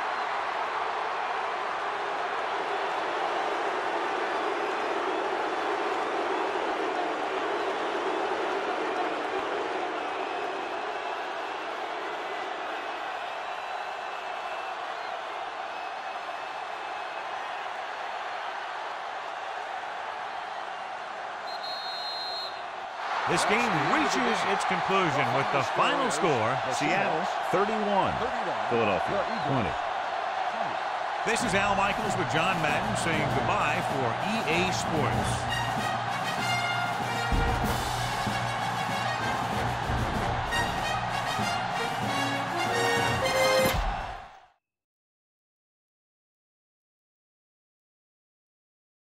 This game reaches its conclusion with the final score, Seattle 31, Philadelphia 20. This is Al Michaels with John Madden saying goodbye for EA Sports.